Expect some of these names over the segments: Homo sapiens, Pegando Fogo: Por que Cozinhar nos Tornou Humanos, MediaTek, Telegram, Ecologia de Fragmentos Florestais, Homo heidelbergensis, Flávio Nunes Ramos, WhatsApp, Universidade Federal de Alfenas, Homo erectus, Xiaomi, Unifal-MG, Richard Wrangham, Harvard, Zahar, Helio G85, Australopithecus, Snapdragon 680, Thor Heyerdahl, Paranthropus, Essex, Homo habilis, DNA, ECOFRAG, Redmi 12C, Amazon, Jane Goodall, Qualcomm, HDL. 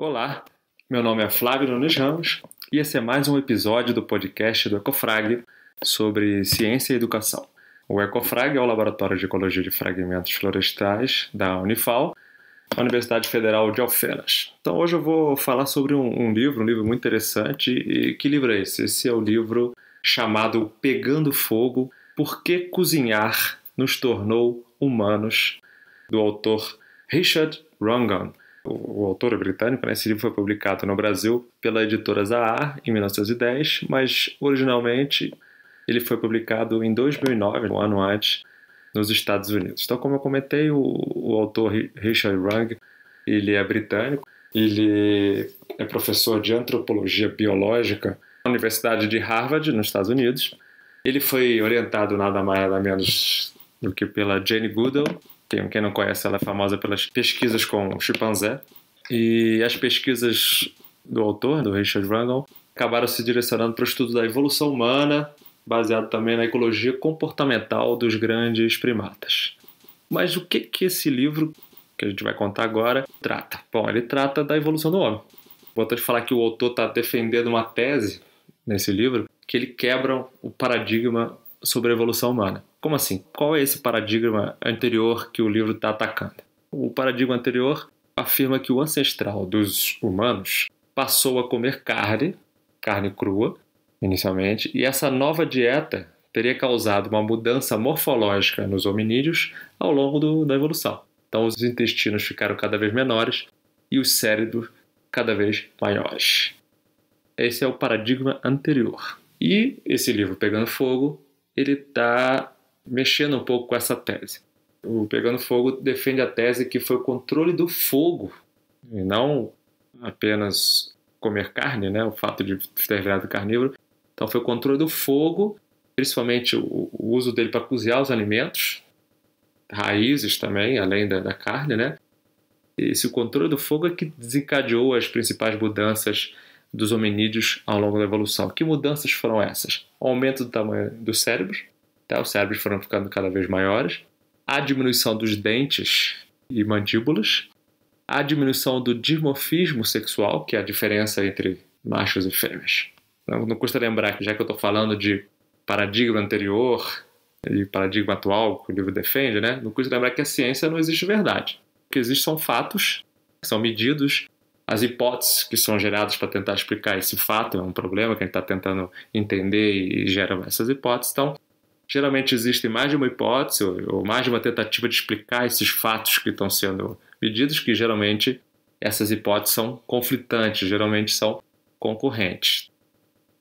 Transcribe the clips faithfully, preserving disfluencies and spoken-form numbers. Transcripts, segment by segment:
Olá, meu nome é Flávio Nunes Ramos e esse é mais um episódio do podcast do ECOFRAG sobre ciência e educação. O ECOFRAG é o Laboratório de Ecologia de Fragmentos Florestais da Unifal, Universidade Federal de Alfenas. Então hoje eu vou falar sobre um, um livro, um livro muito interessante. E que livro é esse? Esse é o livro chamado Pegando Fogo: Por que Cozinhar nos Tornou Humanos, do autor Richard Wrangham. O autor é britânico, né? Esse livro foi publicado no Brasil pela editora Zahar em mil novecentos e dez, mas originalmente ele foi publicado em dois mil e nove, um ano antes, nos Estados Unidos. Então, como eu comentei, o, o autor Richard Wrangham, ele é britânico, ele é professor de antropologia biológica na Universidade de Harvard, nos Estados Unidos. Ele foi orientado nada mais nada menos do que pela Jane Goodall. Quem não conhece, ela é famosa pelas pesquisas com chimpanzé. E as pesquisas do autor, do Richard Wrangham, acabaram se direcionando para o estudo da evolução humana, baseado também na ecologia comportamental dos grandes primatas. Mas o que, que esse livro, que a gente vai contar agora, trata? Bom, ele trata da evolução do homem. Vou até falar que o autor está defendendo uma tese nesse livro, que ele quebra o paradigma sobre a evolução humana. Como assim? Qual é esse paradigma anterior que o livro está atacando? O paradigma anterior afirma que o ancestral dos humanos passou a comer carne, carne crua, inicialmente, e essa nova dieta teria causado uma mudança morfológica nos hominídeos ao longo do, da evolução. Então, os intestinos ficaram cada vez menores e os cérebros cada vez maiores. Esse é o paradigma anterior. E esse livro, Pegando Fogo, ele está mexendo um pouco com essa tese. O Pegando Fogo defende a tese que foi o controle do fogo, e não apenas comer carne, né? O fato de ter virado carnívoro. Então foi o controle do fogo, principalmente o, o uso dele para cozinhar os alimentos, raízes também, além da, da carne, né? Esse controle do fogo é que desencadeou as principais mudanças dos hominídeos ao longo da evolução. Que mudanças foram essas? O aumento do tamanho dos cérebros, tá? Os cérebros foram ficando cada vez maiores, a diminuição dos dentes e mandíbulas, a diminuição do dimorfismo sexual, que é a diferença entre machos e fêmeas. Não, não custa lembrar que, já que eu estou falando de paradigma anterior e paradigma atual que o livro defende, né? Não custa lembrar que a ciência não existe verdade. O que existe são fatos, são medidos. As hipóteses que são geradas para tentar explicar esse fato é um problema que a gente está tentando entender e gera essas hipóteses. Então, geralmente existe mais de uma hipótese ou mais de uma tentativa de explicar esses fatos que estão sendo medidos, que geralmente essas hipóteses são conflitantes, geralmente são concorrentes.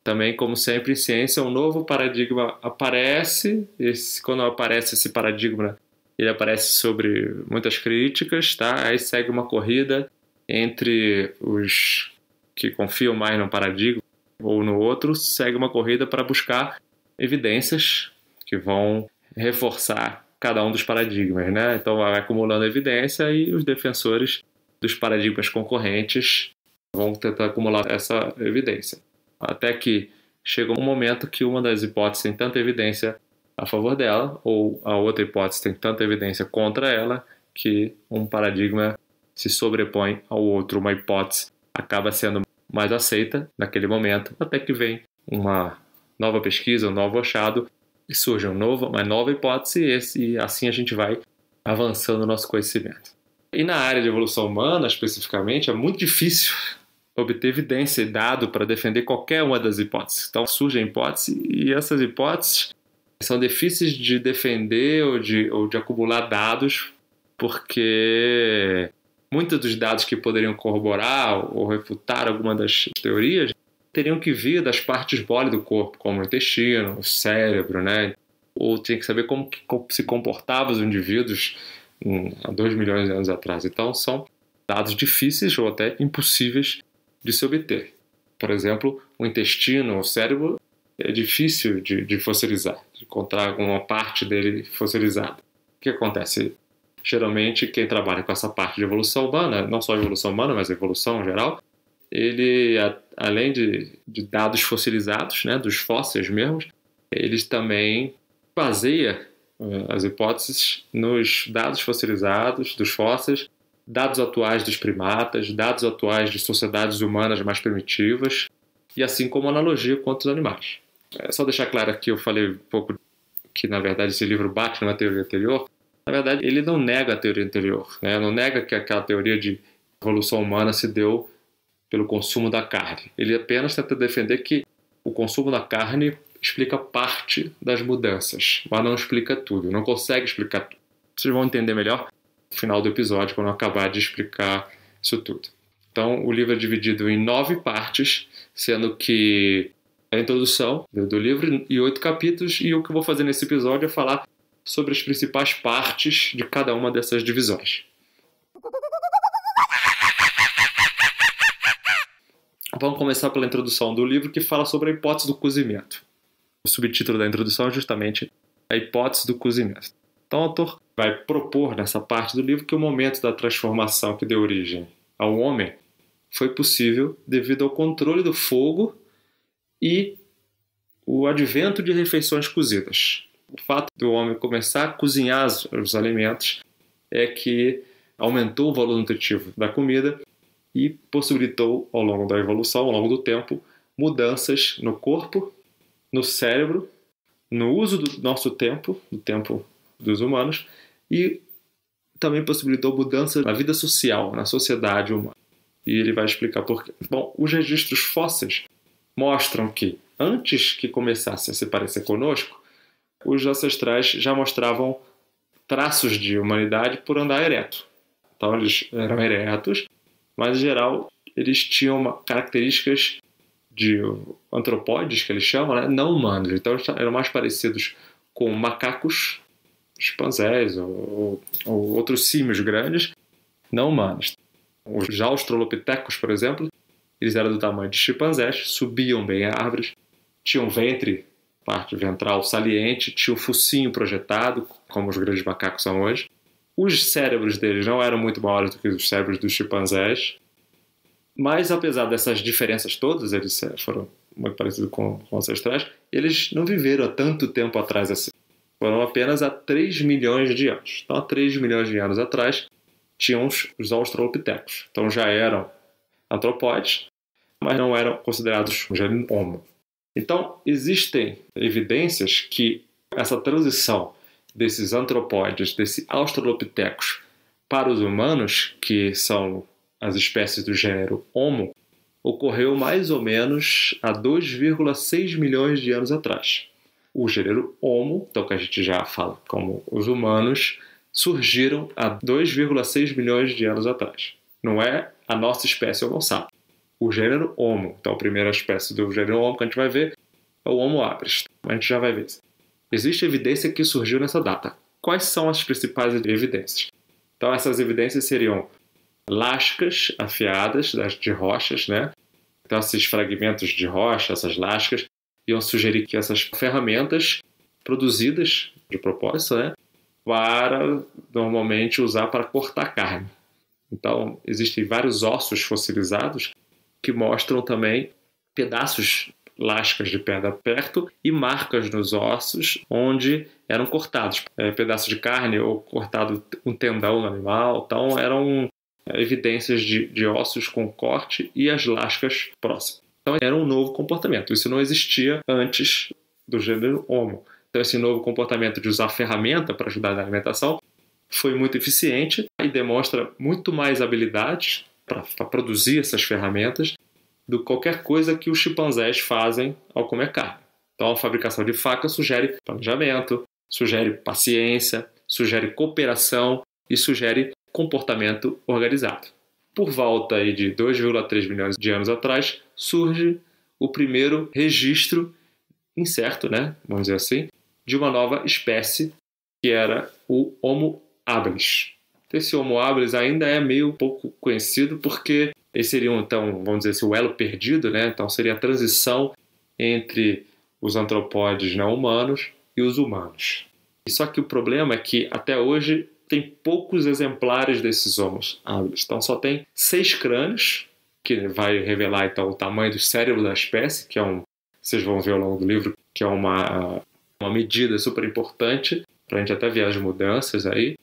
Também, como sempre, em ciência, um novo paradigma aparece. Esse, quando aparece esse paradigma, ele aparece sobre muitas críticas, tá? Aí segue uma corrida entre os que confiam mais no paradigma ou no outro, segue uma corrida para buscar evidências que vão reforçar cada um dos paradigmas, né? Então vai acumulando evidência e os defensores dos paradigmas concorrentes vão tentar acumular essa evidência. Até que chega um momento que uma das hipóteses tem tanta evidência a favor dela ou a outra hipótese tem tanta evidência contra ela que um paradigma se sobrepõe ao outro, uma hipótese acaba sendo mais aceita naquele momento, até que vem uma nova pesquisa, um novo achado, e surge uma nova, uma nova hipótese, e, esse, e assim a gente vai avançando o nosso conhecimento. E na área de evolução humana, especificamente, é muito difícil obter evidência e dado para defender qualquer uma das hipóteses. Então surge a hipótese, e essas hipóteses são difíceis de defender ou de, ou de acumular dados, porque muitos dos dados que poderiam corroborar ou refutar alguma das teorias teriam que vir das partes moles do corpo, como o intestino, o cérebro, né? Ou tinha que saber como se comportavam os indivíduos há dois milhões de anos atrás. Então, são dados difíceis ou até impossíveis de se obter. Por exemplo, o intestino, o cérebro, é difícil de, de fossilizar, de encontrar uma parte dele fossilizada. O que acontece? Geralmente, quem trabalha com essa parte de evolução humana, não só evolução humana, mas evolução em geral, ele, a, além de, de dados fossilizados, né, dos fósseis mesmos, eles também baseia uh, as hipóteses nos dados fossilizados dos fósseis dados atuais dos primatas, dados atuais de sociedades humanas mais primitivas, e assim como analogia com outros animais. É só deixar claro aqui, eu falei um pouco que, na verdade, esse livro bate numa teoria anterior. Na verdade, ele não nega a teoria anterior, né? Não nega que aquela teoria de evolução humana se deu pelo consumo da carne. Ele apenas tenta defender que o consumo da carne explica parte das mudanças, mas não explica tudo, não consegue explicar tudo. Vocês vão entender melhor no final do episódio, quando eu acabar de explicar isso tudo. Então, o livro é dividido em nove partes, sendo que a introdução do livro e oito capítulos, e o que eu vou fazer nesse episódio é falar sobre as principais partes de cada uma dessas divisões. Vamos começar pela introdução do livro, que fala sobre a hipótese do cozimento. O subtítulo da introdução é justamente a hipótese do cozimento. Então, o autor vai propor nessa parte do livro que o momento da transformação que deu origem ao homem foi possível devido ao controle do fogo e o advento de refeições cozidas. O fato do homem começar a cozinhar os alimentos é que aumentou o valor nutritivo da comida e possibilitou, ao longo da evolução, ao longo do tempo, mudanças no corpo, no cérebro, no uso do nosso tempo, do tempo dos humanos, e também possibilitou mudanças na vida social, na sociedade humana. E ele vai explicar por quê. Bom, os registros fósseis mostram que, antes que começasse a se parecer conosco, os ancestrais já mostravam traços de humanidade por andar ereto. Então, eles eram eretos, mas, em geral, eles tinham uma, características de antropóides, que eles chamam, né? Não humanos. Então, eles eram mais parecidos com macacos, chimpanzés ou, ou outros símios grandes, não humanos. Os australopithecus, por exemplo, eles eram do tamanho de chimpanzés, subiam bem árvores, tinham ventre, parte ventral saliente, tinham focinho projetado, como os grandes macacos são hoje. Os cérebros deles não eram muito maiores do que os cérebros dos chimpanzés, mas apesar dessas diferenças todas, eles foram muito parecidos com os ancestrais, eles não viveram há tanto tempo atrás assim. Foram apenas há três milhões de anos. Então, há três milhões de anos atrás, tinham os australopithecus. Então, já eram antropóides, mas não eram considerados um gênero homo. Então, existem evidências que essa transição desses antropóides, desses australopithecus, para os humanos, que são as espécies do gênero homo, ocorreu mais ou menos há dois vírgula seis milhões de anos atrás. O gênero homo, então, que a gente já fala como os humanos, surgiram há dois vírgula seis milhões de anos atrás. Não é a nossa espécie Homo sapiens. O gênero Homo, então a primeira espécie do gênero Homo que a gente vai ver é o Homo habilis. A gente já vai ver isso. Existe evidência que surgiu nessa data. Quais são as principais evidências? Então essas evidências seriam lascas afiadas de rochas, né? Então esses fragmentos de rocha, essas lascas, iam sugerir que essas ferramentas produzidas de propósito, né? Para normalmente usar para cortar carne. Então, existem vários ossos fossilizados que mostram também pedaços, lascas de pedra perto e marcas nos ossos onde eram cortados. É, pedaço de carne ou cortado um tendão no animal. Então, eram evidências de, de ossos com corte e as lascas próximas. Então, era um novo comportamento. Isso não existia antes do gênero Homo. Então, esse novo comportamento de usar ferramenta para ajudar na alimentação foi muito eficiente e demonstra muito mais habilidades para produzir essas ferramentas do que qualquer coisa que os chimpanzés fazem ao comer carne. Então, a fabricação de faca sugere planejamento, sugere paciência, sugere cooperação e sugere comportamento organizado. Por volta aí de dois vírgula três milhões de anos atrás, surge o primeiro registro incerto, né? Vamos dizer assim, de uma nova espécie que era o Homo habilis. Esse Homo habilis ainda é meio pouco conhecido porque ele seria, então, vamos dizer assim, o elo perdido, né? Então seria a transição entre os antropóides não humanos e os humanos. Só que o problema é que até hoje tem poucos exemplares desses Homo habilis. Então só tem seis crânios, que vai revelar então o tamanho do cérebro da espécie, que é um, vocês vão ver ao longo do livro, que é uma, uma medida super importante para a gente até ver as mudanças aí.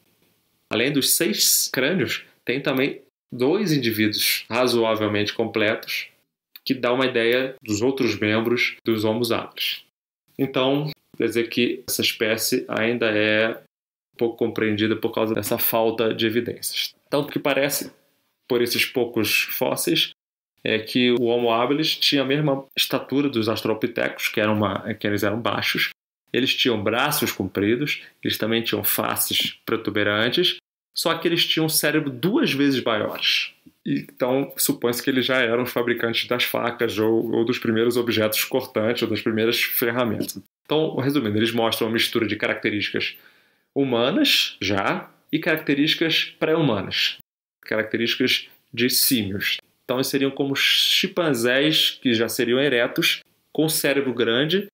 Além dos seis crânios, tem também dois indivíduos razoavelmente completos, que dá uma ideia dos outros membros dos Homo habilis. Então, quer dizer que essa espécie ainda é pouco compreendida por causa dessa falta de evidências. Tanto que parece, por esses poucos fósseis, é que o Homo habilis tinha a mesma estatura dos Australopithecus, que, eram uma, que eles eram baixos. Eles tinham braços compridos, eles também tinham faces protuberantes, só que eles tinham um cérebro duas vezes maiores. Então, supõe-se que eles já eram os fabricantes das facas ou, ou dos primeiros objetos cortantes ou das primeiras ferramentas. Então, resumindo, eles mostram uma mistura de características humanas, já, e características pré-humanas, características de símios. Então, eles seriam como chimpanzés, que já seriam eretos, com cérebro grande,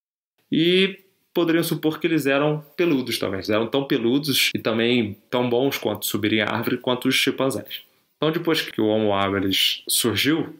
e poderiam supor que eles eram peludos também. Eles eram tão peludos e também tão bons quanto subirem a árvore quanto os chimpanzés. Então, depois que o Homo habilis surgiu,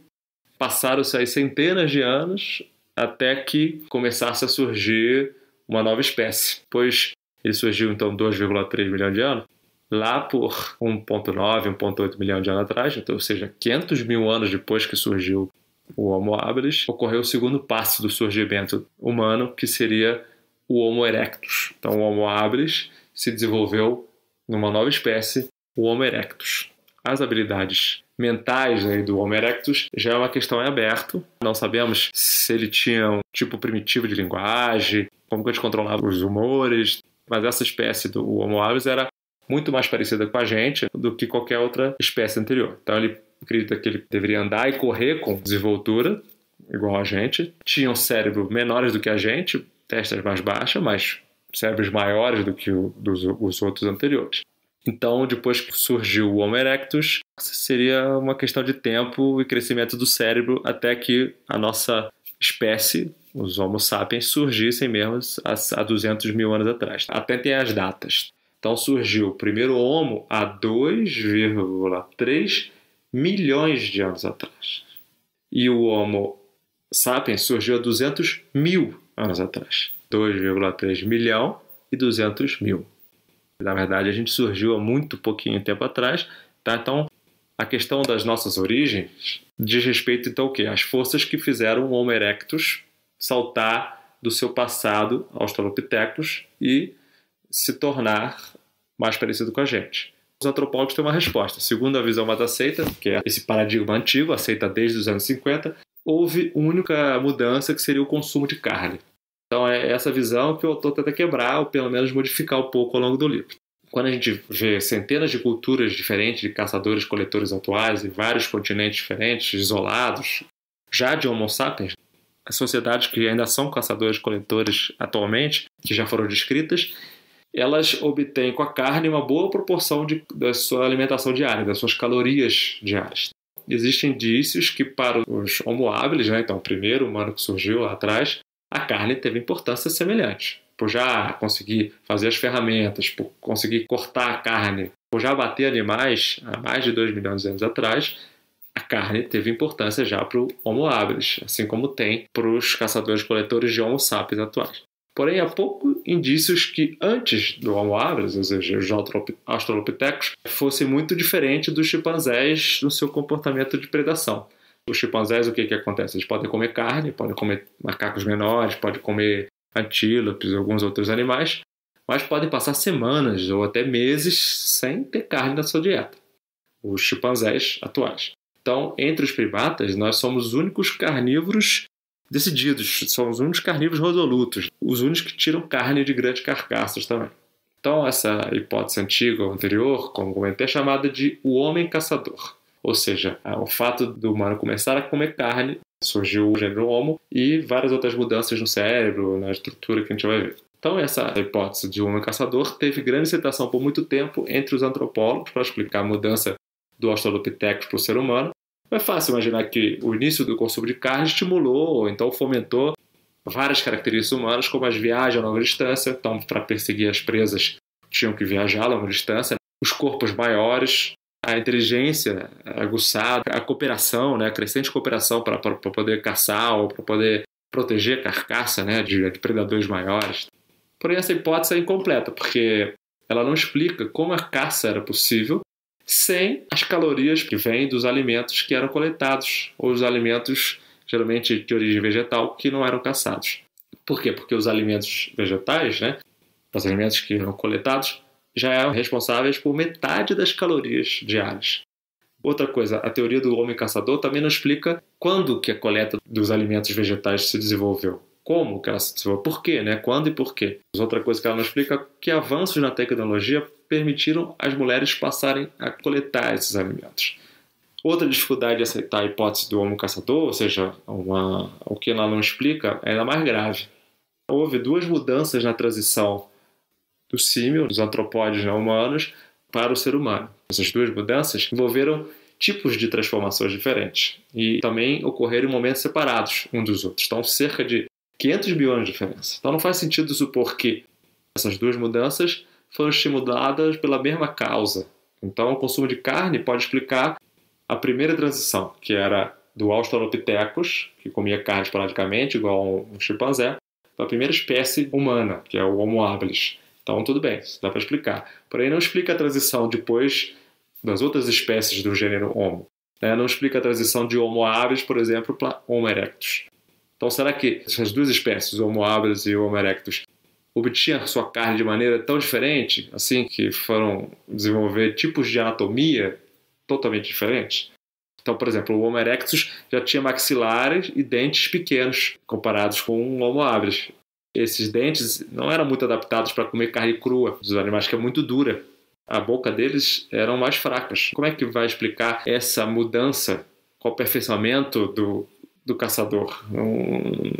passaram-se aí centenas de anos até que começasse a surgir uma nova espécie. Pois ele surgiu, então, dois vírgula três milhões de anos, lá por um vírgula nove, um vírgula oito milhão de anos atrás, então, ou seja, quinhentos mil anos depois que surgiu o Homo habilis, ocorreu o segundo passo do surgimento humano, que seria o Homo erectus. Então, o Homo habilis se desenvolveu numa nova espécie, o Homo erectus. As habilidades mentais, né, do Homo erectus já é uma questão em aberto. Não sabemos se ele tinha um tipo primitivo de linguagem, como que eles controlavam os humores, mas essa espécie do Homo habilis era muito mais parecida com a gente do que qualquer outra espécie anterior. Então ele acredita que ele deveria andar e correr com desenvoltura, igual a gente. Tinha um cérebro menores do que a gente, testas mais baixas, mas cérebros maiores do que o, dos, os outros anteriores. Então, depois que surgiu o Homo erectus, seria uma questão de tempo e crescimento do cérebro até que a nossa espécie, os Homo sapiens, surgissem mesmo há duzentos mil anos atrás. Até tem as datas. Então, surgiu o primeiro Homo há dois vírgula três milhões de anos atrás. E o Homo sapiens surgiu há duzentos mil anos atrás. dois vírgula três milhão e duzentos mil. Na verdade, a gente surgiu há muito pouquinho tempo atrás, tá? Então, a questão das nossas origens diz respeito, então, ao quê? As forças que fizeram o Homo erectus saltar do seu passado aos Australopithecus e se tornar mais parecido com a gente. Os antropólogos têm uma resposta. Segundo a visão mais aceita, que é esse paradigma antigo, aceita desde os anos cinquenta, houve única mudança que seria o consumo de carne. Então, é essa visão que o autor tenta quebrar, ou pelo menos modificar um pouco ao longo do livro. Quando a gente vê centenas de culturas diferentes, de caçadores, coletores atuais, em vários continentes diferentes, isolados, já de Homo sapiens, as sociedades que ainda são caçadores, coletores atualmente, que já foram descritas, elas obtêm com a carne uma boa proporção de, da sua alimentação diária, das suas calorias diárias. Existem indícios que para os Homo habilis, né, então o primeiro humano que surgiu lá atrás, a carne teve importância semelhante, por já conseguir fazer as ferramentas, por conseguir cortar a carne, por já bater animais há mais de dois milhões de anos atrás, a carne teve importância já para o Homo habilis, assim como tem para os caçadores-coletores de Homo sapiens atuais. Porém, há poucos indícios que antes do Homo habilis, ou seja, os australopitecos, fosse muito diferente dos chimpanzés no seu comportamento de predação. Os chimpanzés, o que que acontece? Eles podem comer carne, podem comer macacos menores, podem comer antílopes e alguns outros animais, mas podem passar semanas ou até meses sem ter carne na sua dieta, os chimpanzés atuais. Então, entre os primatas, nós somos os únicos carnívoros decididos, somos os únicos carnívoros resolutos, os únicos que tiram carne de grandes carcaças também. Então, essa hipótese antiga ou anterior, como comentei, é chamada de o homem caçador. Ou seja, o fato do humano começar a comer carne, surgiu o gênero Homo e várias outras mudanças no cérebro, na estrutura que a gente vai ver. Então essa hipótese de homem caçador teve grande aceitação por muito tempo entre os antropólogos para explicar a mudança do Australopithecus para o ser humano. É fácil imaginar que o início do consumo de carne estimulou, ou então fomentou, várias características humanas, como as viagens a longa distância. Então, para perseguir as presas, tinham que viajar a longa distância. Os corpos maiores, a inteligência aguçada, a cooperação, né, a crescente cooperação para poder caçar ou para poder proteger a carcaça, né, de, de predadores maiores. Porém, essa hipótese é incompleta, porque ela não explica como a caça era possível sem as calorias que vêm dos alimentos que eram coletados, ou os alimentos, geralmente, de origem vegetal, que não eram caçados. Por quê? Porque os alimentos vegetais, né, os alimentos que eram coletados, já eram responsáveis por metade das calorias diárias. Outra coisa, a teoria do homem caçador também não explica quando que a coleta dos alimentos vegetais se desenvolveu. Como que ela se desenvolveu? Por quê? Né? Quando e por quê? Outra coisa que ela não explica é que avanços na tecnologia permitiram as mulheres passarem a coletar esses alimentos. Outra dificuldade de aceitar a hipótese do homem caçador, ou seja, uma, o que ela não explica, é ainda mais grave. Houve duas mudanças na transição do símio, dos antropóides não humanos, para o ser humano. Essas duas mudanças envolveram tipos de transformações diferentes e também ocorreram em momentos separados uns dos outros. Então, cerca de quinhentos mil anos de diferença. Então, não faz sentido supor que essas duas mudanças foram estimuladas pela mesma causa. Então, o consumo de carne pode explicar a primeira transição, que era do Australopithecus, que comia carne praticamente igual um chimpanzé, para a primeira espécie humana, que é o Homo habilis. Então, tudo bem, isso dá para explicar. Porém, não explica a transição depois das outras espécies do gênero Homo. Né? Não explica a transição de Homo habilis, por exemplo, para Homo erectus. Então, será que essas duas espécies, Homo habilis e Homo erectus, obtinham sua carne de maneira tão diferente, assim, que foram desenvolver tipos de anatomia totalmente diferentes? Então, por exemplo, o Homo erectus já tinha maxilares e dentes pequenos, comparados com o Homo habilis. Esses dentes não eram muito adaptados para comer carne crua dos animais, que é muito dura. A boca deles eram mais fracas. Como é que vai explicar essa mudança com o aperfeiçoamento do, do caçador? Não,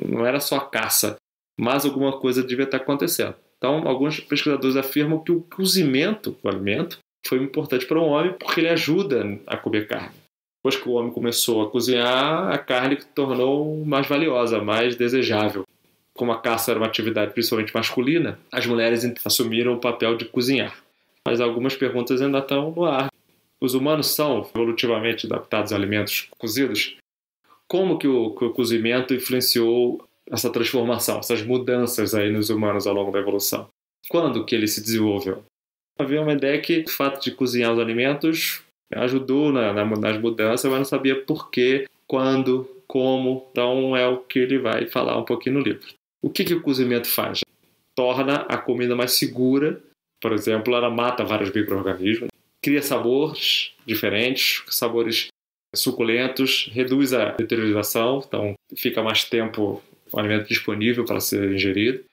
não era só a caça, mas alguma coisa devia estar acontecendo. Então, alguns pesquisadores afirmam que o cozimento do alimento foi importante para o homem porque ele ajuda a comer carne. Depois que o homem começou a cozinhar, a carne se tornou mais valiosa, mais desejável. Como a caça era uma atividade principalmente masculina, as mulheres assumiram o papel de cozinhar. Mas algumas perguntas ainda estão no ar. Os humanos são evolutivamente adaptados a alimentos cozidos? Como que o, que o cozimento influenciou essa transformação, essas mudanças aí nos humanos ao longo da evolução? Quando que ele se desenvolveu? Havia uma ideia que o fato de cozinhar os alimentos ajudou na, na, nas mudanças, mas não sabia por quê, quando, como. Então é o que ele vai falar um pouquinho no livro. O que, que o cozimento faz? Torna a comida mais segura. Por exemplo, ela mata vários micro-organismos, cria sabores diferentes, sabores suculentos, reduz a deteriorização, então fica mais tempo o alimento disponível para ser ingerido.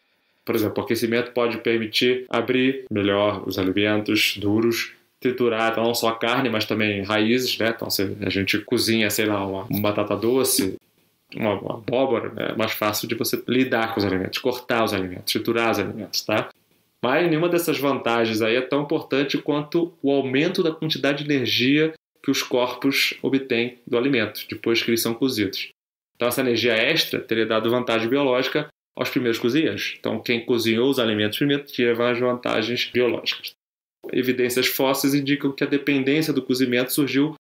Por exemplo, o aquecimento pode permitir abrir melhor os alimentos duros, triturar então, não só a carne, mas também raízes, né? Então, se a gente cozinha, sei lá, uma batata doce, uma abóbora, é mais fácil de você lidar com os alimentos, cortar os alimentos, triturar os alimentos, tá? Mas nenhuma dessas vantagens aí é tão importante quanto o aumento da quantidade de energia que os corpos obtêm do alimento, depois que eles são cozidos. Então essa energia extra teria dado vantagem biológica aos primeiros cozinheiros. Então quem cozinhou os alimentos primeiro tinha as vantagens biológicas. Evidências fósseis indicam que a dependência do cozimento surgiu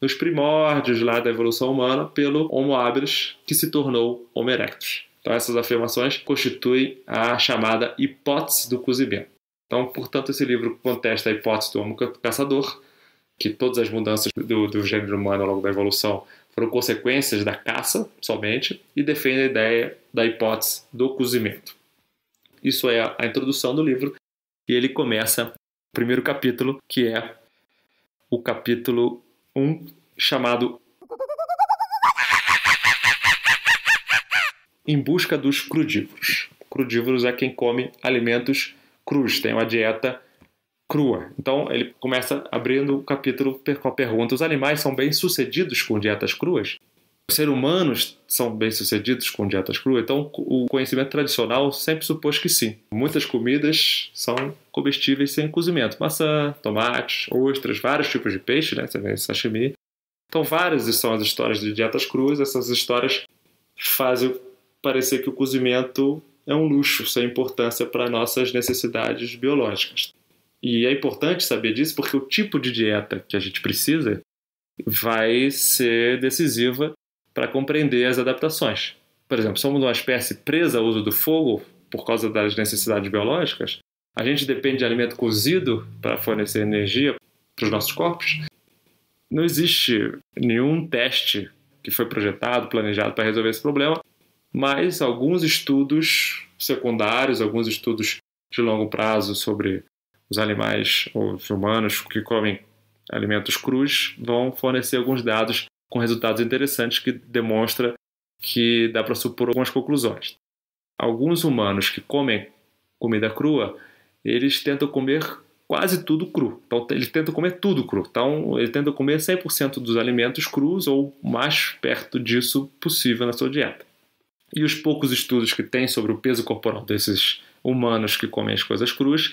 nos primórdios lá da evolução humana pelo Homo habilis, que se tornou Homo erectus. Então, essas afirmações constituem a chamada hipótese do cozimento. Então, portanto, esse livro contesta a hipótese do Homo caçador, que todas as mudanças do, do gênero humano ao longo da evolução foram consequências da caça somente, e defende a ideia da hipótese do cozimento. Isso é a, a introdução do livro, e ele começa o primeiro capítulo, que é o capítulo um, chamado Em Busca dos Crudívoros. Crudívoros é quem come alimentos crus, tem uma dieta crua. Então ele começa abrindo o capítulo com a pergunta: os animais são bem-sucedidos com dietas cruas? Os seres humanos são bem-sucedidos com dietas cruas? Então o conhecimento tradicional sempre supôs que sim. Muitas comidas são comestíveis sem cozimento. Maçã, tomates, ostras, vários tipos de peixe, né? Você vê sashimi. Então várias são as histórias de dietas cruas. Essas histórias fazem parecer que o cozimento é um luxo, sem importância para nossas necessidades biológicas. E é importante saber disso porque o tipo de dieta que a gente precisa vai ser decisiva para compreender as adaptações. Por exemplo, somos uma espécie presa ao uso do fogo por causa das necessidades biológicas, a gente depende de alimento cozido para fornecer energia para os nossos corpos. Não existe nenhum teste que foi projetado, planejado para resolver esse problema, mas alguns estudos secundários, alguns estudos de longo prazo sobre os animais ou os humanos que comem alimentos crus vão fornecer alguns dados com resultados interessantes que demonstra que dá para supor algumas conclusões. Alguns humanos que comem comida crua, eles tentam comer quase tudo cru. Então, eles tentam comer tudo cru. Então, eles tentam comer cem por cento dos alimentos crus ou mais perto disso possível na sua dieta. E os poucos estudos que tem sobre o peso corporal desses humanos que comem as coisas cruas,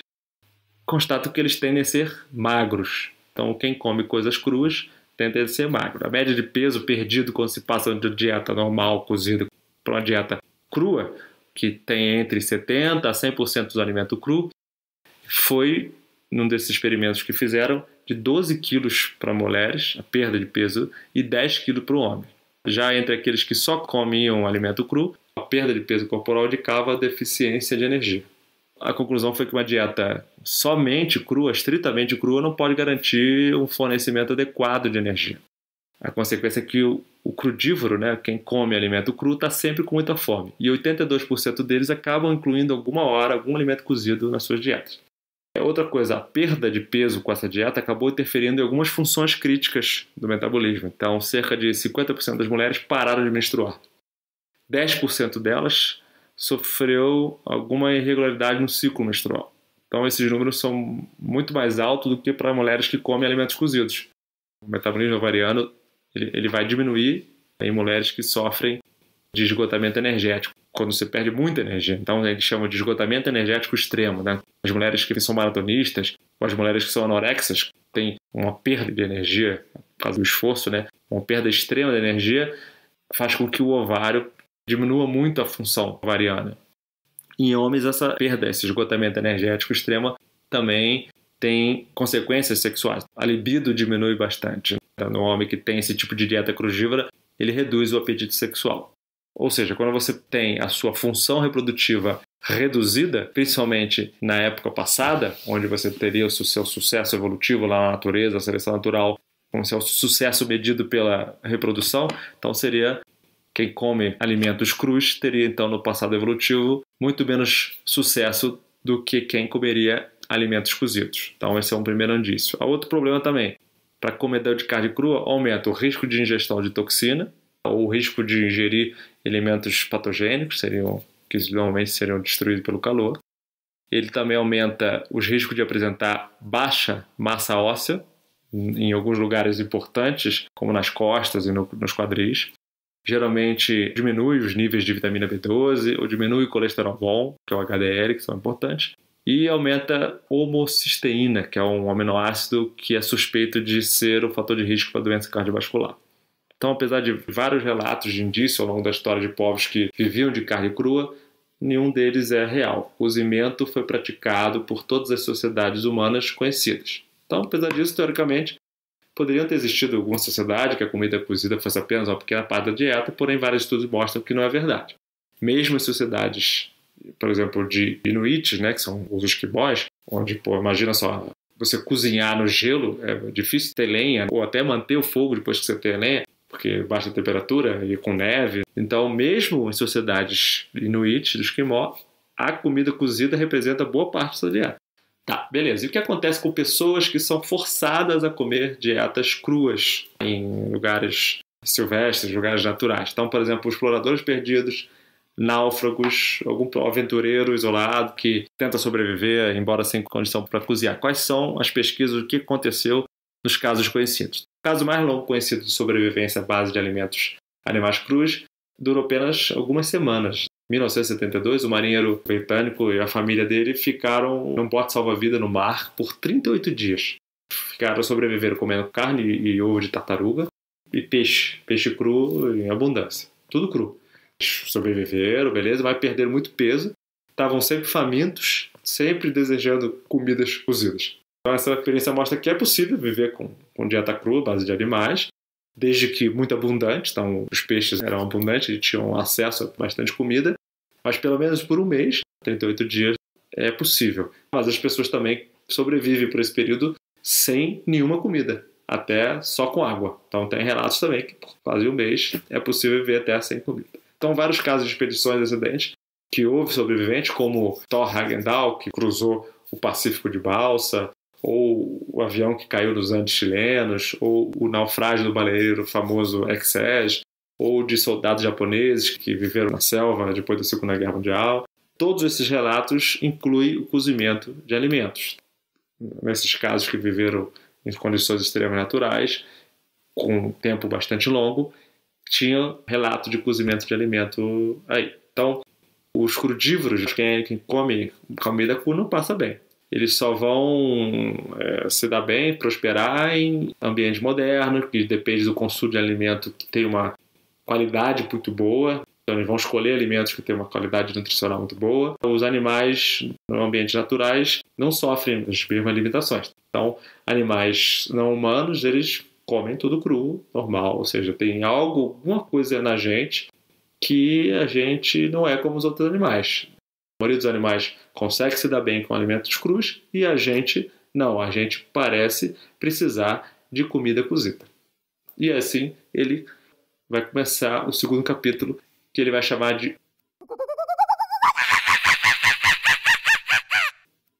constatam que eles tendem a ser magros. Então, quem come coisas cruas tende a ser magro. A média de peso perdido quando se passa de dieta normal, cozida, para uma dieta crua, que tem entre setenta por cento a cem por cento do alimento cru, foi, num desses experimentos que fizeram, de doze quilos para mulheres, a perda de peso, e dez quilos para o homem. Já entre aqueles que só comiam alimento cru, a perda de peso corporal indicava a deficiência de energia. A conclusão foi que uma dieta somente crua, estritamente crua, não pode garantir um fornecimento adequado de energia. A consequência é que o, o crudívoro, né, quem come alimento cru, está sempre com muita fome. E oitenta e dois por cento deles acabam incluindo alguma hora algum alimento cozido nas suas dietas. Outra coisa, a perda de peso com essa dieta acabou interferindo em algumas funções críticas do metabolismo. Então, cerca de cinquenta por cento das mulheres pararam de menstruar. dez por cento delas sofreu alguma irregularidade no ciclo menstrual. Então, esses números são muito mais altos do que para mulheres que comem alimentos cozidos. O metabolismo ovariano ele, ele vai diminuir em mulheres que sofrem de esgotamento energético, quando você perde muita energia. Então, a gente chama de esgotamento energético extremo, né? As mulheres que são maratonistas, ou as mulheres que são anorexas, têm uma perda de energia, por causa do esforço, né? Uma perda extrema de energia faz com que o ovário diminua muito a função ovariana. Em homens, essa perda, esse esgotamento energético extremo, também tem consequências sexuais. A libido diminui bastante. Então, no homem que tem esse tipo de dieta crudívora, ele reduz o apetite sexual. Ou seja, quando você tem a sua função reprodutiva reduzida, principalmente na época passada, onde você teria o seu sucesso evolutivo lá na natureza, a seleção natural, como seu sucesso medido pela reprodução, então seria... Quem come alimentos crus teria, então, no passado evolutivo, muito menos sucesso do que quem comeria alimentos cozidos. Então, esse é um primeiro indício. Há outro problema também. Para comedor de carne crua, aumenta o risco de ingestão de toxina, ou o risco de ingerir elementos patogênicos, seriam, que normalmente seriam destruídos pelo calor. Ele também aumenta os riscos de apresentar baixa massa óssea, em alguns lugares importantes, como nas costas e no, nos quadris. Geralmente diminui os níveis de vitamina B doze ou diminui o colesterol bom, que é o H D L, que são importantes, e aumenta a homocisteína, que é um aminoácido que é suspeito de ser o fator de risco para doença cardiovascular. Então, apesar de vários relatos de indício ao longo da história de povos que viviam de carne crua, nenhum deles é real. O cozimento foi praticado por todas as sociedades humanas conhecidas. Então, apesar disso, teoricamente, poderiam ter existido alguma sociedade que a comida cozida fosse apenas uma pequena parte da dieta, porém vários estudos mostram que não é verdade. Mesmo em sociedades, por exemplo, de inuites, né, que são os esquimós, onde, pô, imagina só, você cozinhar no gelo, é difícil ter lenha, ou até manter o fogo depois que você tem lenha, porque baixa temperatura e com neve. Então, mesmo em sociedades inuites, do esquimó, a comida cozida representa boa parte da dieta. Tá, beleza. E o que acontece com pessoas que são forçadas a comer dietas cruas em lugares silvestres, lugares naturais? Então, por exemplo, exploradores perdidos, náufragos, algum aventureiro isolado que tenta sobreviver, embora sem condição para cozinhar. Quais são as pesquisas, o que aconteceu nos casos conhecidos? O caso mais longo conhecido de sobrevivência à base de alimentos animais crus durou apenas algumas semanas. Em mil novecentos e setenta e dois, o marinheiro britânico e a família dele ficaram num bote salva-vida no mar por trinta e oito dias. Ficaram sobreviveram comendo carne e ovo de tartaruga e peixe, peixe cru em abundância, tudo cru. Sobreviveram, beleza, mas perderam muito peso, estavam sempre famintos, sempre desejando comidas cozidas. Então essa experiência mostra que é possível viver com, com dieta crua, base de animais, desde que muito abundante, então os peixes eram abundantes e tinham acesso a bastante comida, mas pelo menos por um mês, trinta e oito dias, é possível. Mas as pessoas também sobrevivem por esse período sem nenhuma comida, até só com água. Então tem relatos também que por quase um mês é possível viver até sem comida. Então vários casos de expedições e acidentes que houve sobreviventes, como Thor Heyerdahl, que cruzou o Pacífico de balsa, ou o avião que caiu nos Andes chilenos, ou o naufrágio do baleeiro famoso Essex, ou de soldados japoneses que viveram na selva depois da Segunda Guerra Mundial. Todos esses relatos incluem o cozimento de alimentos. Nesses casos que viveram em condições extremas naturais, com um tempo bastante longo, tinha relato de cozimento de alimento aí. Então, os crudívoros, quem, quem come comida crua, não passa bem. Eles só vão é, se dar bem, prosperar em ambientes modernos, que depende do consumo de alimento que tem uma qualidade muito boa. Então, eles vão escolher alimentos que têm uma qualidade nutricional muito boa. Os animais, em ambientes naturais, não sofrem as mesmas limitações. Então, animais não humanos, eles comem tudo cru, normal. Ou seja, tem algo, alguma coisa na gente que a gente não é como os outros animais. A maioria dos animais consegue se dar bem com alimentos crus e a gente não. A gente parece precisar de comida cozida. E assim, ele vai começar o segundo capítulo, que ele vai chamar de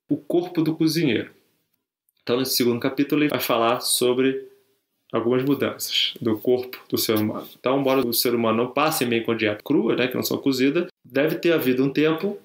o corpo do cozinheiro. Então, nesse segundo capítulo, ele vai falar sobre algumas mudanças do corpo do ser humano. Então, embora o ser humano não passe bem com a dieta crua, né, que não são cozidas, deve ter havido um tempo,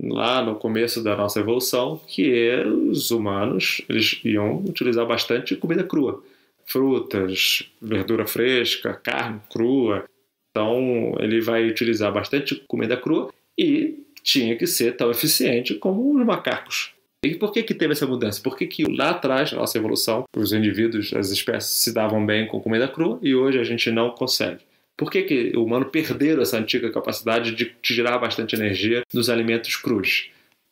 lá no começo da nossa evolução, que é, os humanos eles iam utilizar bastante comida crua. Frutas, verdura fresca, carne crua. Então, ele vai utilizar bastante comida crua e tinha que ser tão eficiente como os macacos. E por que que teve essa mudança? Por que que lá atrás, na nossa evolução, os indivíduos, as espécies se davam bem com comida crua e hoje a gente não consegue? Por que que o humano perdeu essa antiga capacidade de tirar bastante energia dos alimentos crus?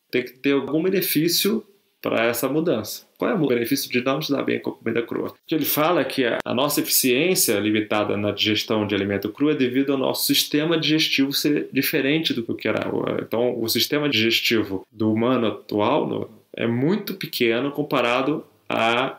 Tem que ter algum benefício para essa mudança. Qual é o benefício de não se dar bem com a comida crua? Ele fala que a nossa eficiência limitada na digestão de alimento cru é devido ao nosso sistema digestivo ser diferente do que era. Então, o sistema digestivo do humano atual é muito pequeno comparado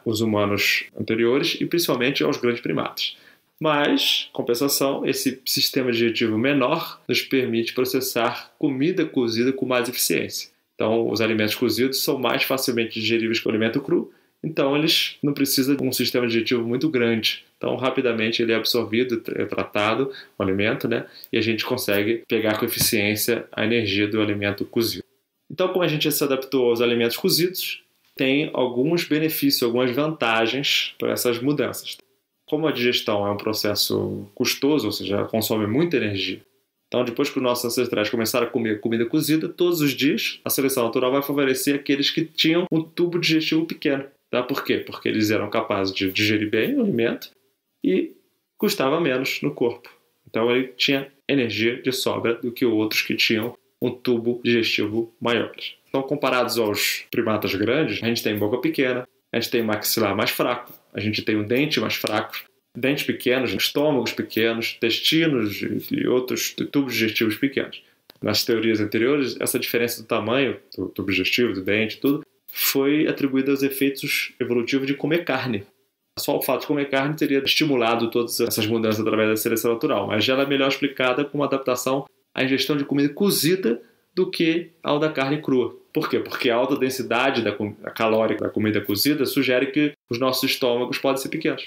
aos humanos anteriores e principalmente aos grandes primatas. Mas, compensação, esse sistema digestivo menor nos permite processar comida cozida com mais eficiência. Então, os alimentos cozidos são mais facilmente digeríveis que o alimento cru, então eles não precisam de um sistema digestivo muito grande. Então, rapidamente ele é absorvido, é tratado, o alimento, né? E a gente consegue pegar com eficiência a energia do alimento cozido. Então, como a gente se adaptou aos alimentos cozidos, tem alguns benefícios, algumas vantagens para essas mudanças. Como a digestão é um processo custoso, ou seja, consome muita energia, então, depois que os nossos ancestrais começaram a comer comida cozida, todos os dias, a seleção natural vai favorecer aqueles que tinham um tubo digestivo pequeno. Tá? Por quê? Porque eles eram capazes de digerir bem o alimento e custava menos no corpo. Então, ele tinha energia de sobra do que outros que tinham um tubo digestivo maior. Então, comparados aos primatas grandes, a gente tem boca pequena, a gente tem maxilar mais fraco, a gente tem um dente mais fraco, dentes pequenos, estômagos pequenos, intestinos e outros tubos digestivos pequenos. Nas teorias anteriores, essa diferença do tamanho do tubo digestivo, do dente, tudo, foi atribuída aos efeitos evolutivos de comer carne. Só o fato de comer carne teria estimulado todas essas mudanças através da seleção natural, mas já ela é melhor explicada como adaptação à ingestão de comida cozida do que ao da carne crua. Por quê? Porque a alta densidade da calórica da comida cozida sugere que os nossos estômagos podem ser pequenos.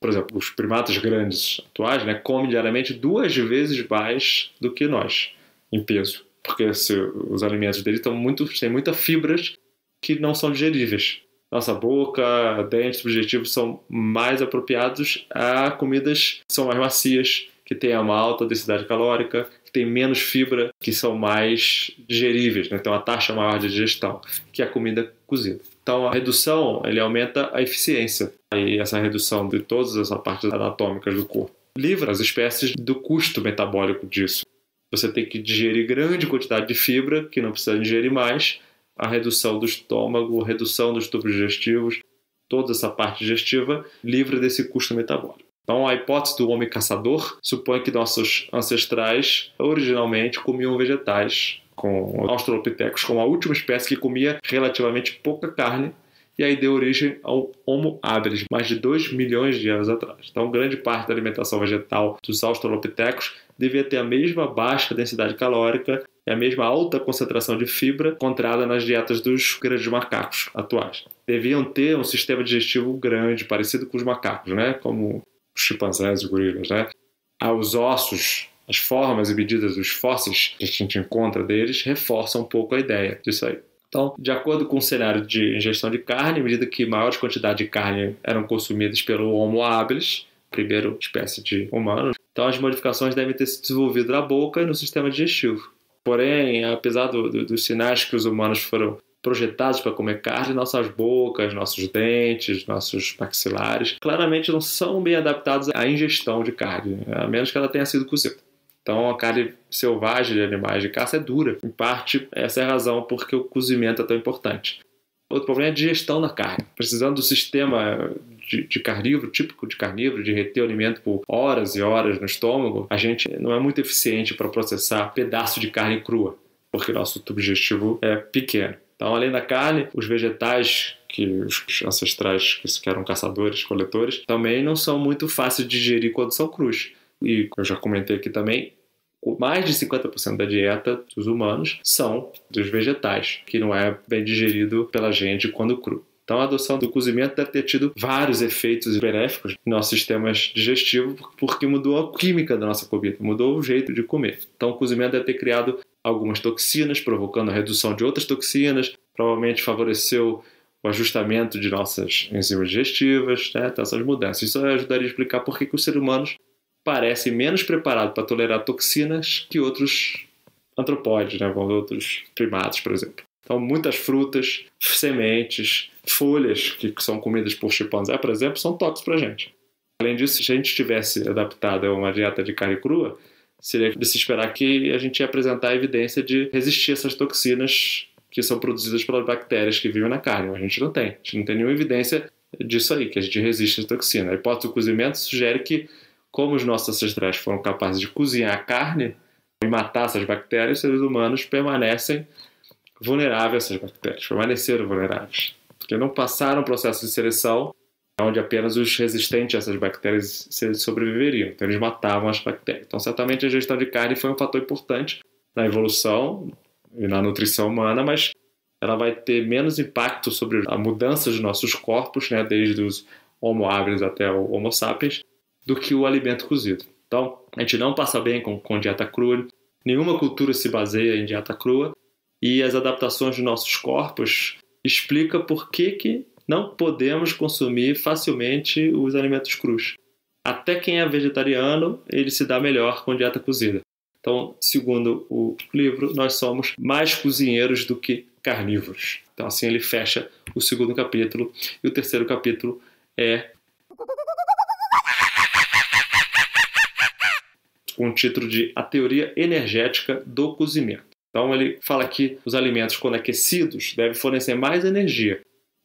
Por exemplo, os primatas grandes atuais, né, comem diariamente duas vezes mais do que nós, em peso. Porque se, os alimentos deles estão muito, têm muitas fibras que não são digeríveis. Nossa boca, dentes, subjetivos são mais apropriados a comidas que são mais macias, que têm uma alta densidade calórica, que têm menos fibra, que são mais digeríveis, né? Tem uma taxa maior de digestão, que é a comida cozida. Então, a redução ele aumenta a eficiência. E essa redução de todas essas partes anatômicas do corpo livra as espécies do custo metabólico disso. Você tem que digerir grande quantidade de fibra, que não precisa digerir mais. A redução do estômago, a redução dos tubos digestivos, toda essa parte digestiva livre desse custo metabólico. Então, a hipótese do homem caçador supõe que nossos ancestrais originalmente comiam vegetais, com Australopithecus como a última espécie que comia relativamente pouca carne e aí deu origem ao Homo habilis, mais de dois milhões de anos atrás. Então, grande parte da alimentação vegetal dos australopitecos devia ter a mesma baixa densidade calórica e a mesma alta concentração de fibra encontrada nas dietas dos grandes macacos atuais. Deviam ter um sistema digestivo grande, parecido com os macacos, né? Como os chimpanzés e os gorilas, né? Os ossos, as formas e medidas dos fósseis que a gente encontra deles reforçam um pouco a ideia disso aí. Então, de acordo com o cenário de ingestão de carne, à medida que maiores quantidades de carne eram consumidas pelo Homo habilis, primeira espécie de humano, então as modificações devem ter se desenvolvido na boca e no sistema digestivo. Porém, apesar do, do, dos sinais que os humanos foram projetados para comer carne, nossas bocas, nossos dentes, nossos maxilares, claramente não são bem adaptados à ingestão de carne, a menos que ela tenha sido cozida. Então, a carne selvagem de animais de caça é dura. Em parte, essa é a razão por que o cozimento é tão importante. Outro problema é a digestão da carne. Precisando do sistema de, de carnívoro, típico de carnívoro, de reter o alimento por horas e horas no estômago, a gente não é muito eficiente para processar pedaço de carne crua, porque nosso tubo digestivo é pequeno. Então, além da carne, os vegetais, que os ancestrais que eram caçadores, coletores, também não são muito fáceis de digerir quando são crus. E eu já comentei aqui também, mais de cinquenta por cento da dieta dos humanos são dos vegetais, que não é bem digerido pela gente quando cru. Então a adoção do cozimento deve ter tido vários efeitos benéficos nos nossos sistemas digestivos, porque mudou a química da nossa comida, mudou o jeito de comer. Então o cozimento deve ter criado algumas toxinas, provocando a redução de outras toxinas, provavelmente favoreceu o ajustamento de nossas enzimas digestivas, né, essas mudanças. Isso ajudaria a explicar por que, que os seres humanos parece menos preparado para tolerar toxinas que outros antropóides, né? Outros primatas, por exemplo. Então, muitas frutas, sementes, folhas que são comidas por chimpanzé, por exemplo, são tóxicos para a gente. Além disso, se a gente estivesse adaptado a uma dieta de carne crua, seria de se esperar que a gente ia apresentar a evidência de resistir a essas toxinas que são produzidas pelas bactérias que vivem na carne. Mas a gente não tem. A gente não tem nenhuma evidência disso aí, que a gente resiste a toxina. A hipótese do cozimento sugere que, como os nossos ancestrais foram capazes de cozinhar a carne e matar essas bactérias, os seres humanos permanecem vulneráveis a essas bactérias, permaneceram vulneráveis, porque não passaram o processo de seleção onde apenas os resistentes a essas bactérias sobreviveriam, então eles matavam as bactérias. Então certamente a ingestão de carne foi um fator importante na evolução e na nutrição humana, mas ela vai ter menos impacto sobre a mudança dos nossos corpos, né, desde os Homo habilis até o Homo sapiens, do que o alimento cozido. Então, a gente não passa bem com, com dieta crua, nenhuma cultura se baseia em dieta crua, e as adaptações dos nossos corpos explica por que, que não podemos consumir facilmente os alimentos crus. Até quem é vegetariano, ele se dá melhor com dieta cozida. Então, segundo o livro, nós somos mais cozinheiros do que carnívoros. Então, assim ele fecha o segundo capítulo, e o terceiro capítulo é com o título de A Teoria Energética do Cozimento. Então ele fala que os alimentos, quando aquecidos, devem fornecer mais energia.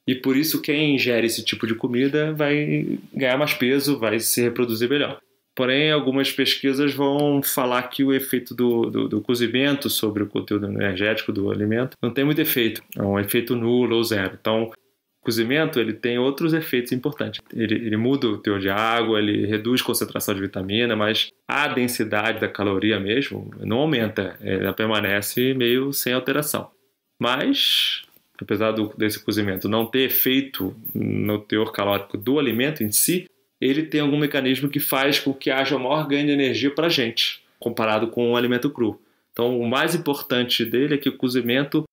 E por isso quem ingere esse tipo de comida vai ganhar mais peso, vai se reproduzir melhor. Porém, algumas pesquisas vão falar que o efeito do, do, do cozimento sobre o conteúdo energético do alimento não tem muito efeito. É um efeito nulo ou zero. Então, o cozimento ele tem outros efeitos importantes. Ele, ele muda o teor de água, ele reduz a concentração de vitamina, mas a densidade da caloria mesmo não aumenta, ela permanece meio sem alteração. Mas, apesar do, desse cozimento não ter efeito no teor calórico do alimento em si, ele tem algum mecanismo que faz com que haja um maior ganho de energia para a gente, comparado com o alimento cru. Então, o mais importante dele é que o cozimento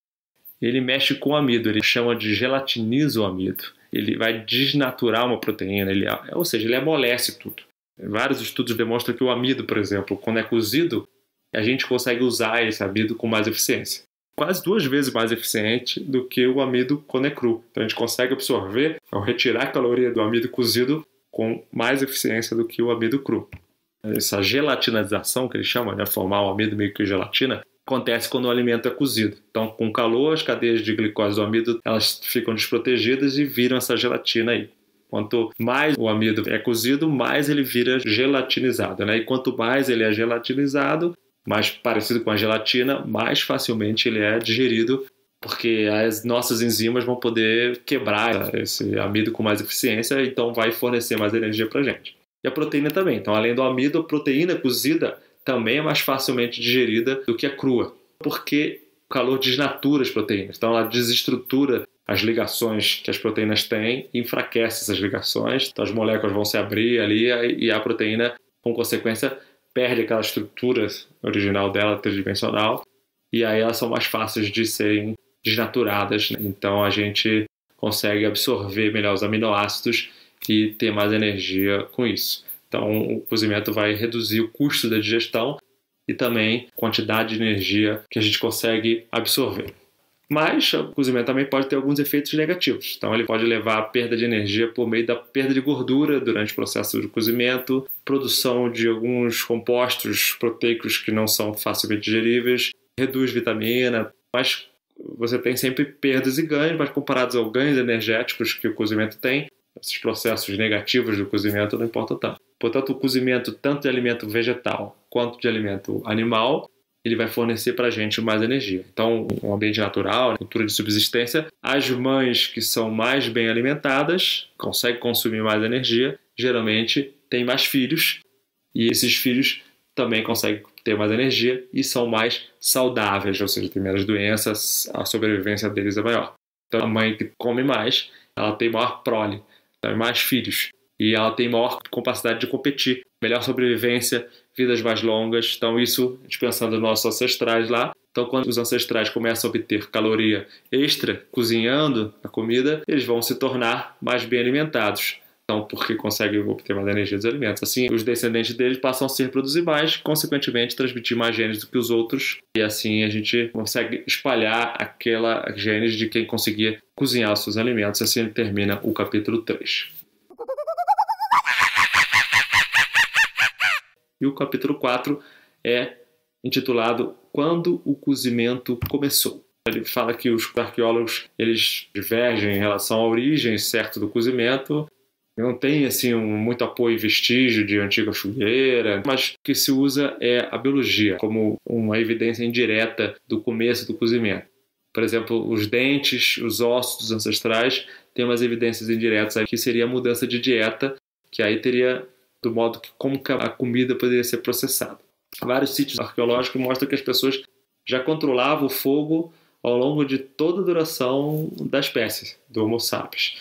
ele mexe com o amido, ele chama de gelatiniza o amido. Ele vai desnaturar uma proteína, ele, ou seja, ele amolece tudo. Vários estudos demonstram que o amido, por exemplo, quando é cozido, a gente consegue usar esse amido com mais eficiência. Quase duas vezes mais eficiente do que o amido quando é cru. Então a gente consegue absorver ou retirar a caloria do amido cozido com mais eficiência do que o amido cru. Essa gelatinização que ele chama, né, formar o amido meio que gelatina, acontece quando o alimento é cozido. Então, com calor, as cadeias de glicose do amido elas ficam desprotegidas e viram essa gelatina aí. Quanto mais o amido é cozido, mais ele vira gelatinizado, né? E quanto mais ele é gelatinizado, mais parecido com a gelatina, mais facilmente ele é digerido porque as nossas enzimas vão poder quebrar esse amido com mais eficiência, então vai fornecer mais energia para a gente. E a proteína também. Então, além do amido, a proteína cozida também é mais facilmente digerida do que a crua, porque o calor desnatura as proteínas, então ela desestrutura as ligações que as proteínas têm, enfraquece essas ligações, então as moléculas vão se abrir ali e a proteína, com consequência, perde aquela estrutura original dela, tridimensional, e aí elas são mais fáceis de serem desnaturadas, né? Então a gente consegue absorver melhor os aminoácidos e ter mais energia com isso. Então o cozimento vai reduzir o custo da digestão e também a quantidade de energia que a gente consegue absorver. Mas o cozimento também pode ter alguns efeitos negativos. Então ele pode levar à perda de energia por meio da perda de gordura durante o processo de cozimento, produção de alguns compostos proteicos que não são facilmente digeríveis, reduz vitamina, mas você tem sempre perdas e ganhos, mas comparados aos ganhos energéticos que o cozimento tem, esses processos negativos do cozimento não importam tanto. Portanto, o cozimento tanto de alimento vegetal quanto de alimento animal, ele vai fornecer para a gente mais energia. Então, um ambiente natural, cultura de subsistência, as mães que são mais bem alimentadas, conseguem consumir mais energia, geralmente têm mais filhos, e esses filhos também conseguem ter mais energia e são mais saudáveis, ou seja, têm menos doenças, a sobrevivência deles é maior. Então, a mãe que come mais, ela tem maior prole, tem mais filhos, e ela tem maior capacidade de competir, melhor sobrevivência, vidas mais longas. Então isso, pensando nos nossos ancestrais lá, então quando os ancestrais começam a obter caloria extra cozinhando a comida, eles vão se tornar mais bem alimentados, então porque conseguem obter mais energia dos alimentos. Assim, os descendentes deles passam a se reproduzir mais, consequentemente transmitir mais genes do que os outros, e assim a gente consegue espalhar aquela genes de quem conseguia cozinhar os seus alimentos. Assim ele termina o capítulo três. E o capítulo quatro é intitulado Quando o Cozimento Começou. Ele fala que os arqueólogos eles divergem em relação à origem certa do cozimento. Não tem assim, um, muito apoio e vestígio de antiga fogueira, mas o que se usa é a biologia como uma evidência indireta do começo do cozimento. Por exemplo, os dentes, os ossos dos ancestrais têm umas evidências indiretas aí, que seria a mudança de dieta, que aí teria do modo que como a comida poderia ser processada. Vários sítios arqueológicos mostram que as pessoas já controlavam o fogo ao longo de toda a duração da espécie, do Homo sapiens.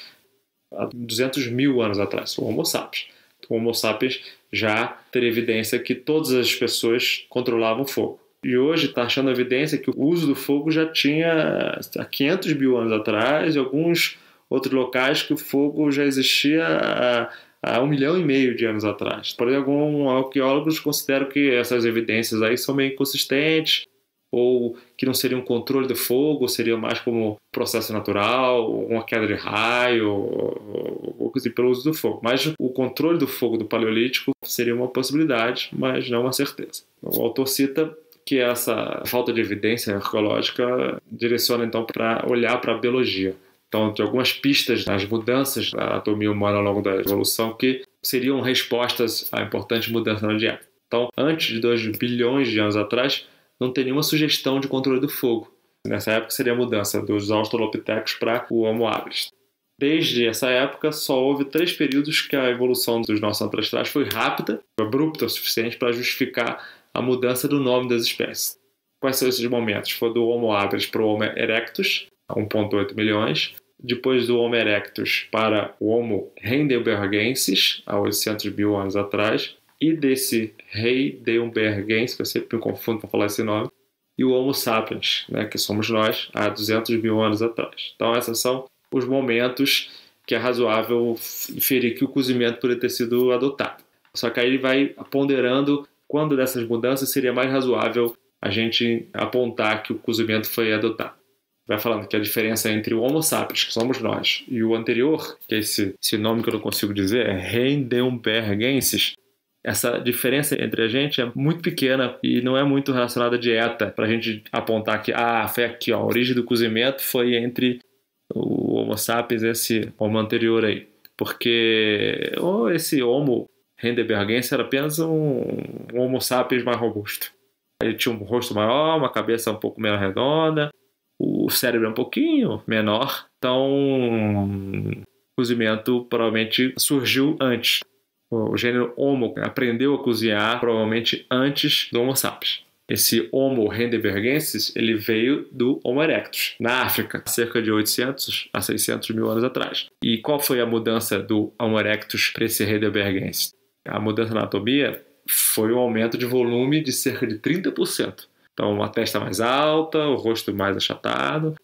Há duzentos mil anos atrás, o Homo sapiens. O Homo sapiens já teria evidência que todas as pessoas controlavam o fogo. E hoje está achando evidência que o uso do fogo já tinha há quinhentos mil anos atrás, e alguns outros locais que o fogo já existia há um milhão e meio de anos atrás. Por exemplo, alguns arqueólogos consideram que essas evidências aí são meio inconsistentes, ou que não seria um controle do fogo, seria mais como processo natural, uma queda de raio, ou coisa assim, pelo uso do fogo. Mas o controle do fogo do Paleolítico seria uma possibilidade, mas não uma certeza. O autor cita que essa falta de evidência arqueológica direciona então para olhar para a biologia. Então, de algumas pistas nas mudanças da anatomia humana ao longo da evolução que seriam respostas à importante mudança na dieta. Então, antes de dois bilhões de anos atrás, não tem nenhuma sugestão de controle do fogo. Nessa época seria a mudança dos Australopithecus para o Homo habilis. Desde essa época, só houve três períodos que a evolução dos nossos ancestrais foi rápida, abrupta o suficiente para justificar a mudança do nome das espécies. Quais são esses momentos? Foi do Homo habilis para o Homo erectus, um ponto oito milhões, depois do Homo erectus para o Homo heidelbergensis, há oitocentos mil anos atrás, e desse heidelbergensis, que eu sempre me confundo para falar esse nome, e o Homo sapiens, né, que somos nós, há duzentos mil anos atrás. Então, esses são os momentos que é razoável inferir que o cozimento poderia ter sido adotado. Só que aí ele vai ponderando quando dessas mudanças seria mais razoável a gente apontar que o cozimento foi adotado. Vai falando que a diferença entre o Homo sapiens, que somos nós, e o anterior, que é esse, esse nome que eu não consigo dizer, é Heidelbergensis, essa diferença entre a gente é muito pequena e não é muito relacionada à dieta, para a gente apontar que ah, foi aqui, ó, a origem do cozimento foi entre o Homo sapiens e esse Homo anterior aí. Porque oh, esse Homo Heidelbergensis era apenas um, um Homo sapiens mais robusto. Ele tinha um rosto maior, uma cabeça um pouco menos redonda, o cérebro é um pouquinho menor, então o cozimento provavelmente surgiu antes. O gênero Homo aprendeu a cozinhar provavelmente antes do Homo sapiens. Esse Homo heidelbergensis, ele veio do Homo erectus, na África, cerca de oitocentos a seiscentos mil anos atrás. E qual foi a mudança do Homo erectus para esse heidelbergensis? A mudança na anatomia foi um aumento de volume de cerca de trinta por cento. Então, uma testa mais alta, o rosto mais achatado.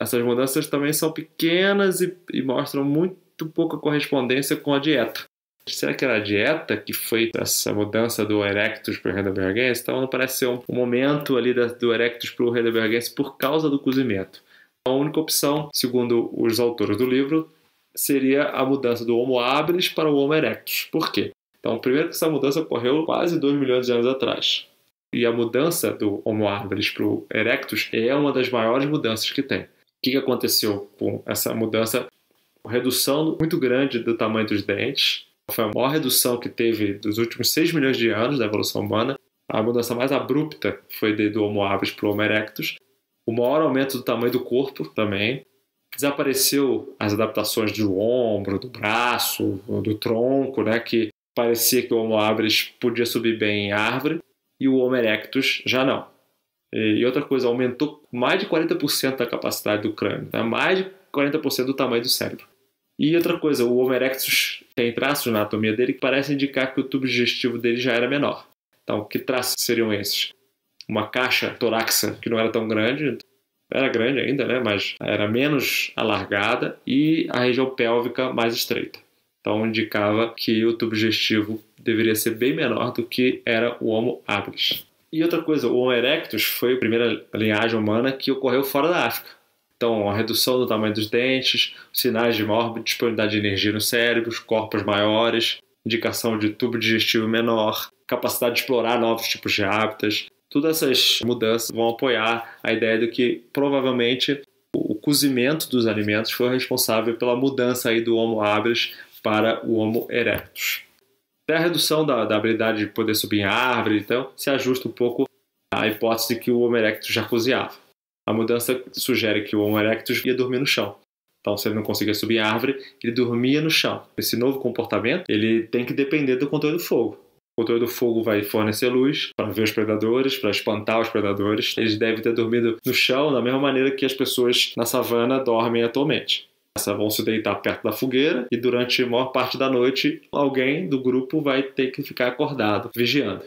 Essas mudanças também são pequenas e, e mostram muito pouca correspondência com a dieta. Será que era a dieta que foi essa mudança do erectus para o heidelbergensis? Então, não parece ser um momento ali do erectus para o heidelbergensis por causa do cozimento. A única opção, segundo os autores do livro, seria a mudança do Homo habilis para o Homo erectus. Por quê? Então, primeiro que essa mudança ocorreu quase dois milhões de anos atrás. E a mudança do Homo habilis para o erectus é uma das maiores mudanças que tem. O que aconteceu com essa mudança? Uma redução muito grande do tamanho dos dentes. Foi a maior redução que teve dos últimos seis milhões de anos da evolução humana. A mudança mais abrupta foi do Homo habilis para o Homo erectus. O maior aumento do tamanho do corpo também. Desapareceu as adaptações do ombro, do braço, do tronco, né, que parecia que o Homo habilis podia subir bem em árvore e o Homo erectus já não. E outra coisa, aumentou mais de quarenta por cento da capacidade do crânio, né? Mais de quarenta por cento do tamanho do cérebro. E outra coisa, o Homo erectus tem traços na anatomia dele que parecem indicar que o tubo digestivo dele já era menor. Então, que traços seriam esses? Uma caixa torácica que não era tão grande, era grande ainda, né? Mas era menos alargada, e a região pélvica mais estreita. Então, indicava que o tubo digestivo deveria ser bem menor do que era o Homo habilis. E outra coisa, o Homo erectus foi a primeira linhagem humana que ocorreu fora da África. Então, a redução do tamanho dos dentes, sinais de maior disponibilidade de energia no cérebro, corpos maiores, indicação de tubo digestivo menor, capacidade de explorar novos tipos de hábitos. Todas essas mudanças vão apoiar a ideia de que, provavelmente, o cozimento dos alimentos foi responsável pela mudança aí do Homo habilis para o Homo erectus. Até a redução da, da habilidade de poder subir em árvore, então, se ajusta um pouco à hipótese de que o Homo erectus já cozinhava. A mudança sugere que o Homo erectus ia dormir no chão. Então, se ele não conseguia subir a árvore, ele dormia no chão. Esse novo comportamento, ele tem que depender do controle do fogo. O controle do fogo vai fornecer luz para ver os predadores, para espantar os predadores. Eles devem ter dormido no chão da mesma maneira que as pessoas na savana dormem atualmente. Elas vão se deitar perto da fogueira e durante a maior parte da noite, alguém do grupo vai ter que ficar acordado, vigiando.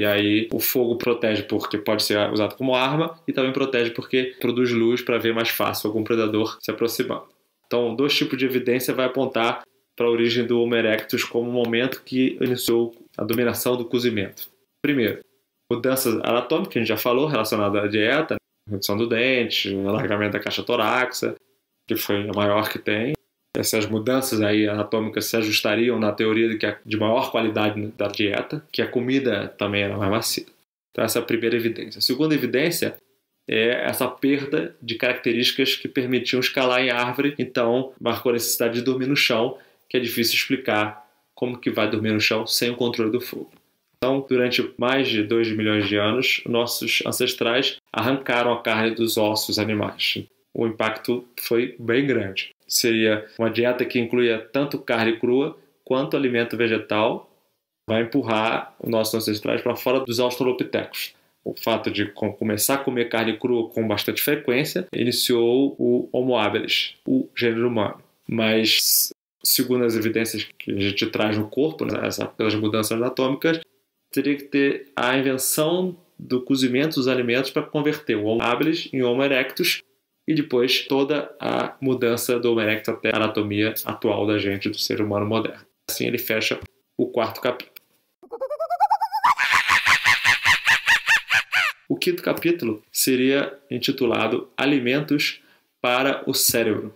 E aí o fogo protege porque pode ser usado como arma e também protege porque produz luz para ver mais fácil algum predador se aproximando. Então, dois tipos de evidência vai apontar para a origem do Homo erectus como o momento que iniciou a dominação do cozimento. Primeiro, mudanças anatômicas, que a gente já falou, relacionada à dieta, redução do dente, alargamento da caixa torácica, que foi a maior que tem. Essas mudanças aí anatômicas se ajustariam na teoria de, que é de maior qualidade da dieta, que a comida também era mais macia. Então, essa é a primeira evidência. A segunda evidência é essa perda de características que permitiam escalar em árvore, então marcou a necessidade de dormir no chão, que é difícil explicar como que vai dormir no chão sem o controle do fogo. Então, durante mais de dois milhões de anos, nossos ancestrais arrancaram a carne dos ossos animais. O impacto foi bem grande. Seria uma dieta que incluía tanto carne crua quanto alimento vegetal, vai empurrar os nossos ancestrais para fora dos australopithecus. O fato de começar a comer carne crua com bastante frequência iniciou o Homo habilis, o gênero humano. Mas, segundo as evidências que a gente traz no corpo, né, pelas mudanças anatômicas, teria que ter a invenção do cozimento dos alimentos para converter o Homo habilis em Homo erectus, e depois toda a mudança do Homo erectus até a anatomia atual da gente, do ser humano moderno. Assim ele fecha o quarto capítulo. O quinto capítulo seria intitulado Alimentos para o Cérebro.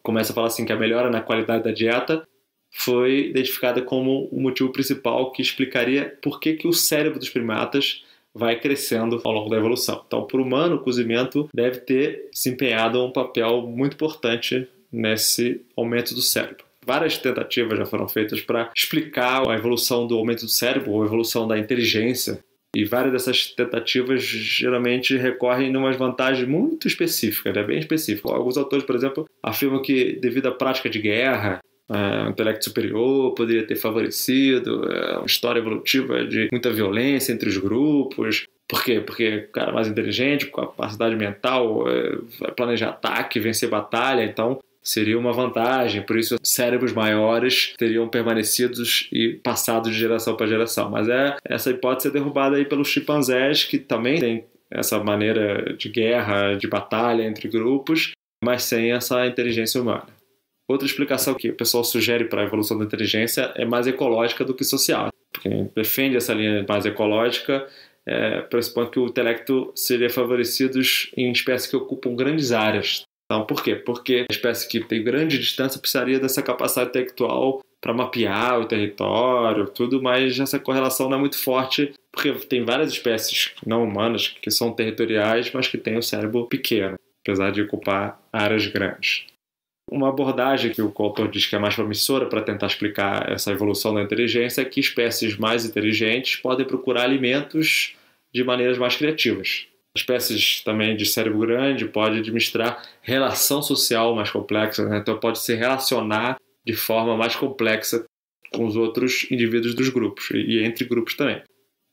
Começa a falar assim que a melhora na qualidade da dieta foi identificada como o motivo principal que explicaria por que, que o cérebro dos primatas vai crescendo ao longo da evolução. Então, para o humano, o cozimento deve ter desempenhado um papel muito importante nesse aumento do cérebro. Várias tentativas já foram feitas para explicar a evolução do aumento do cérebro, ou a evolução da inteligência. E várias dessas tentativas geralmente recorrem numa vantagem muito específica, né? Bem específica. Alguns autores, por exemplo, afirmam que devido à prática de guerra, o uh, intelecto superior poderia ter favorecido uh, uma história evolutiva de muita violência entre os grupos. Por quê? Porque o cara mais inteligente, com capacidade mental, uh, vai planejar ataque, vencer batalha, então seria uma vantagem. Por isso, cérebros maiores teriam permanecido e passado de geração para geração. Mas é, essa hipótese é derrubada aí pelos chimpanzés, que também tem essa maneira de guerra, de batalha entre grupos, mas sem essa inteligência humana. Outra explicação que o pessoal sugere para a evolução da inteligência é mais ecológica do que social. Quem defende essa linha mais ecológica é, pressupõe que o intelecto seria favorecido em espécies que ocupam grandes áreas. Então, por quê? Porque a espécie que tem grande distância precisaria dessa capacidade intelectual para mapear o território, tudo, mas essa correlação não é muito forte, porque tem várias espécies não humanas que são territoriais, mas que têm o cérebro pequeno, apesar de ocupar áreas grandes. Uma abordagem que o autor diz que é mais promissora para tentar explicar essa evolução da inteligência é que espécies mais inteligentes podem procurar alimentos de maneiras mais criativas. Espécies também de cérebro grande podem administrar relação social mais complexa, né? Então pode se relacionar de forma mais complexa com os outros indivíduos dos grupos e entre grupos também.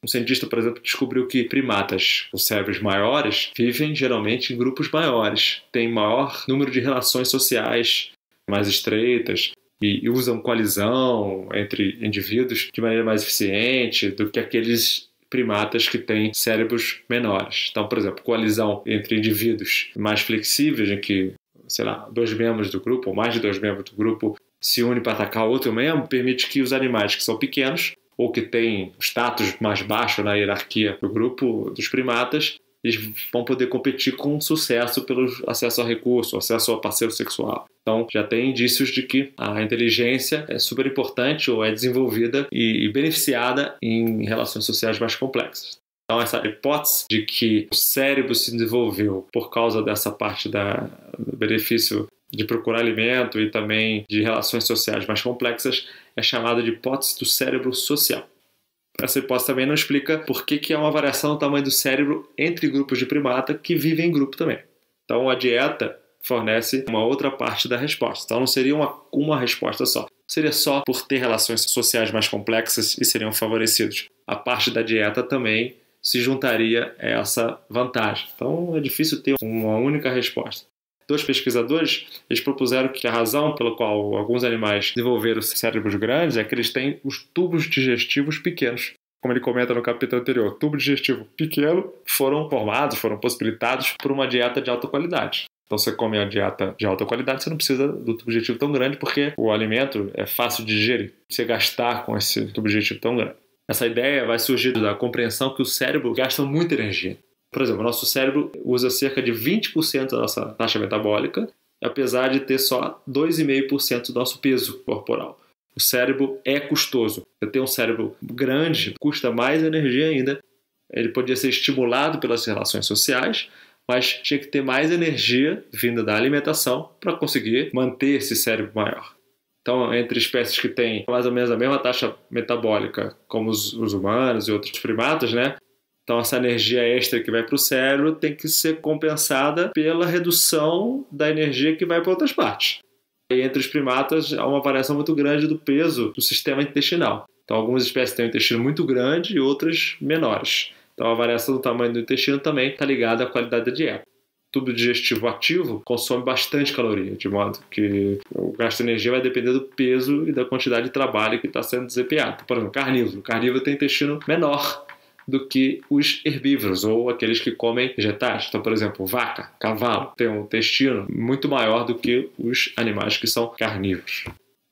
Um cientista, por exemplo, descobriu que primatas com cérebros maiores vivem geralmente em grupos maiores, têm maior número de relações sociais mais estreitas e usam coalizão entre indivíduos de maneira mais eficiente do que aqueles primatas que têm cérebros menores. Então, por exemplo, coalizão entre indivíduos mais flexíveis, em que, sei lá, dois membros do grupo ou mais de dois membros do grupo se unem para atacar outro membro, permite que os animais que são pequenos ou que tem status mais baixo na hierarquia do grupo dos primatas, eles vão poder competir com sucesso pelo acesso a recurso, acesso a parceiro sexual. Então, já tem indícios de que a inteligência é super importante ou é desenvolvida e beneficiada em relações sociais mais complexas. Então, essa hipótese de que o cérebro se desenvolveu por causa dessa parte da, do benefício de procurar alimento e também de relações sociais mais complexas é chamada de hipótese do cérebro social. Essa hipótese também não explica por que que há uma variação no tamanho do cérebro entre grupos de primata que vivem em grupo também. Então a dieta fornece uma outra parte da resposta. Então não seria uma, uma resposta só. Seria só por ter relações sociais mais complexas e seriam favorecidos. A parte da dieta também se juntaria a essa vantagem. Então é difícil ter uma única resposta. Dois pesquisadores, eles propuseram que a razão pela qual alguns animais desenvolveram cérebros grandes é que eles têm os tubos digestivos pequenos. Como ele comenta no capítulo anterior, tubo digestivo pequeno foram formados, foram possibilitados por uma dieta de alta qualidade. Então, você come a dieta de alta qualidade, você não precisa do tubo digestivo tão grande porque o alimento é fácil de digerir, você gastar com esse tubo digestivo tão grande. Essa ideia vai surgir da compreensão que o cérebro gasta muita energia. Por exemplo, o nosso cérebro usa cerca de vinte por cento da nossa taxa metabólica, apesar de ter só dois vírgula cinco por cento do nosso peso corporal. O cérebro é custoso. Você tem um cérebro grande, custa mais energia ainda. Ele podia ser estimulado pelas relações sociais, mas tinha que ter mais energia vinda da alimentação para conseguir manter esse cérebro maior. Então, entre espécies que têm mais ou menos a mesma taxa metabólica, como os, os humanos e outros primatas, né? Então, essa energia extra que vai para o cérebro tem que ser compensada pela redução da energia que vai para outras partes. E entre os primatas, há uma variação muito grande do peso do sistema intestinal. Então, algumas espécies têm um intestino muito grande e outras menores. Então, a variação do tamanho do intestino também está ligada à qualidade da dieta. O tubo digestivo ativo consome bastante caloria, de modo que o gasto de energia vai depender do peso e da quantidade de trabalho que está sendo desempenhado. Por exemplo, carnívoro. O carnívoro tem intestino menor do que os herbívoros, ou aqueles que comem vegetais. Então, por exemplo, vaca, cavalo, tem um intestino muito maior do que os animais que são carnívoros.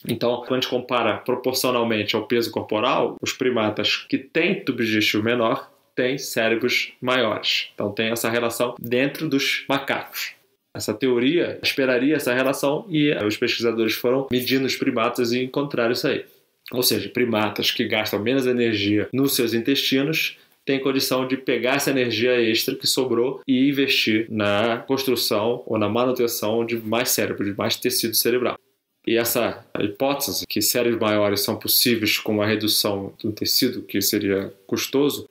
Então, quando a gente compara proporcionalmente ao peso corporal, os primatas que têm tubo digestivo menor têm cérebros maiores. Então, tem essa relação dentro dos macacos. Essa teoria esperaria essa relação e os pesquisadores foram medindo os primatas e encontraram isso aí. Ou seja, primatas que gastam menos energia nos seus intestinos tem condição de pegar essa energia extra que sobrou e investir na construção ou na manutenção de mais cérebro, de mais tecido cerebral. E essa hipótese que cérebros maiores são possíveis com uma redução do tecido que seria custoso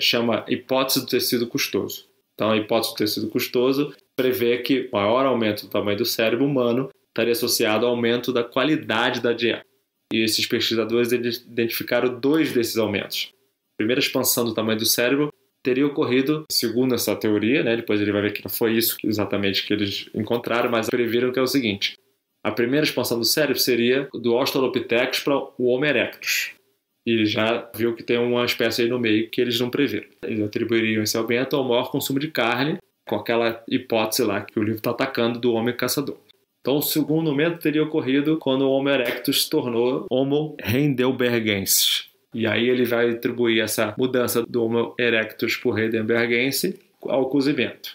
chama hipótese do tecido custoso. Então, a hipótese do tecido custoso prevê que o maior aumento do tamanho do cérebro humano estaria associado ao aumento da qualidade da dieta. E esses pesquisadores identificaram dois desses aumentos. A primeira expansão do tamanho do cérebro teria ocorrido, segundo essa teoria, né? Depois ele vai ver que não foi isso exatamente que eles encontraram, mas previram que é o seguinte: a primeira expansão do cérebro seria do Australopithecus para o Homo erectus. E já viu que tem uma espécie aí no meio que eles não preveram. Eles atribuiriam esse aumento ao maior consumo de carne, com aquela hipótese lá que o livro está atacando do homem caçador. Então, o segundo aumento teria ocorrido quando o Homo erectus se tornou Homo heidelbergensis. E aí ele vai atribuir essa mudança do Homo erectus por heidelbergensis ao cozimento.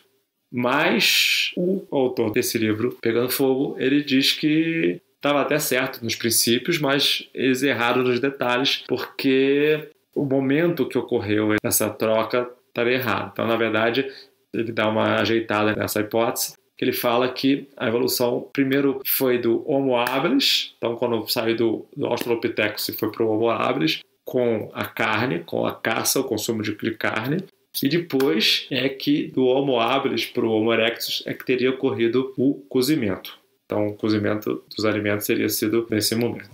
Mas o autor desse livro, Pegando Fogo, ele diz que estava até certo nos princípios, mas eles erraram nos detalhes, porque o momento que ocorreu essa troca estaria errado. Então, na verdade, ele dá uma ajeitada nessa hipótese, que ele fala que a evolução primeiro foi do Homo habilis, então quando saiu do, do Australopithecus foi para o Homo habilis, com a carne, com a caça, o consumo de carne, e depois é que do Homo habilis para o Homo erectus é que teria ocorrido o cozimento. Então o cozimento dos alimentos teria sido nesse momento.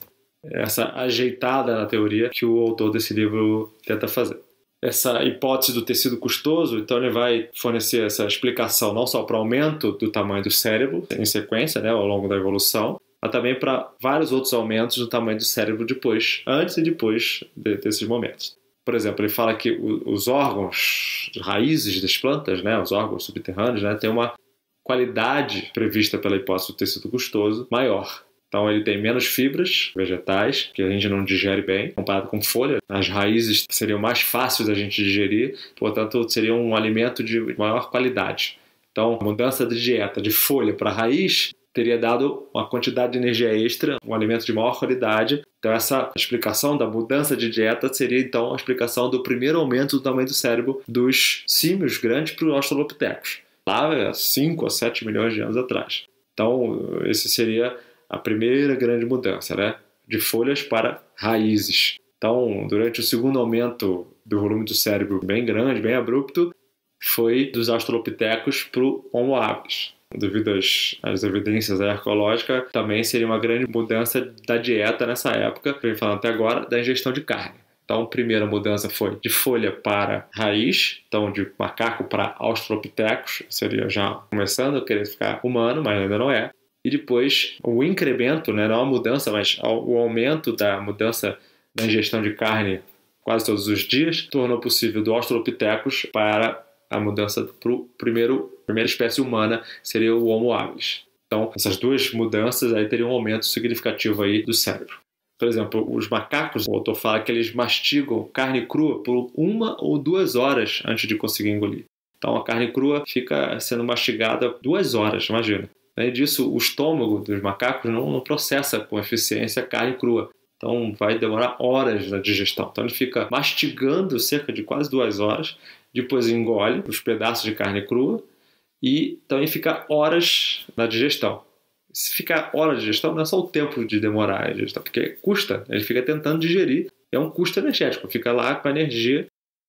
Essa ajeitada na teoria que o autor desse livro tenta fazer. Essa hipótese do tecido custoso, então ele vai fornecer essa explicação não só para o aumento do tamanho do cérebro em sequência, né, ao longo da evolução, mas também para vários outros aumentos do tamanho do cérebro depois, antes e depois de, desses momentos. Por exemplo, ele fala que os órgãos, raízes das plantas, né, os órgãos subterrâneos, né, têm uma qualidade prevista pela hipótese do tecido custoso maior. Então ele tem menos fibras vegetais, que a gente não digere bem, comparado com folha. As raízes seriam mais fáceis da gente digerir, portanto seria um alimento de maior qualidade. Então a mudança de dieta de folha para raiz teria dado uma quantidade de energia extra, um alimento de maior qualidade. Então essa explicação da mudança de dieta seria então a explicação do primeiro aumento do tamanho do cérebro dos símios grandes para o Australopithecus. Lá, cinco a sete milhões de anos atrás. Então, esse seria a primeira grande mudança, né? De folhas para raízes. Então, durante o segundo aumento do volume do cérebro, bem grande, bem abrupto, foi dos Australopithecus para o Homo habilis. Devido às, às evidências arqueológicas, também seria uma grande mudança da dieta nessa época, vem falando até agora, da ingestão de carne. Então, a primeira mudança foi de folha para raiz, então de macaco para Australopithecus, seria já começando a querer ficar humano, mas ainda não é. E depois, o incremento, né, não a mudança, mas o aumento da mudança da ingestão de carne quase todos os dias, tornou possível do Australopithecus para a mudança para o primeiro, a primeira espécie humana, seria o Homo habilis. Então, essas duas mudanças aí teriam um aumento significativo aí do cérebro. Por exemplo, os macacos, o autor fala que eles mastigam carne crua por uma ou duas horas antes de conseguir engolir. Então a carne crua fica sendo mastigada duas horas, imagina. Além disso, o estômago dos macacos não, não processa com eficiência a carne crua. Então vai demorar horas na digestão. Então ele fica mastigando cerca de quase duas horas, depois engole os pedaços de carne crua e também fica horas na digestão. Se ficar hora de digestão, não é só o tempo de demorar a digestão, porque custa. Ele fica tentando digerir, é um custo energético. Fica lá com a energia,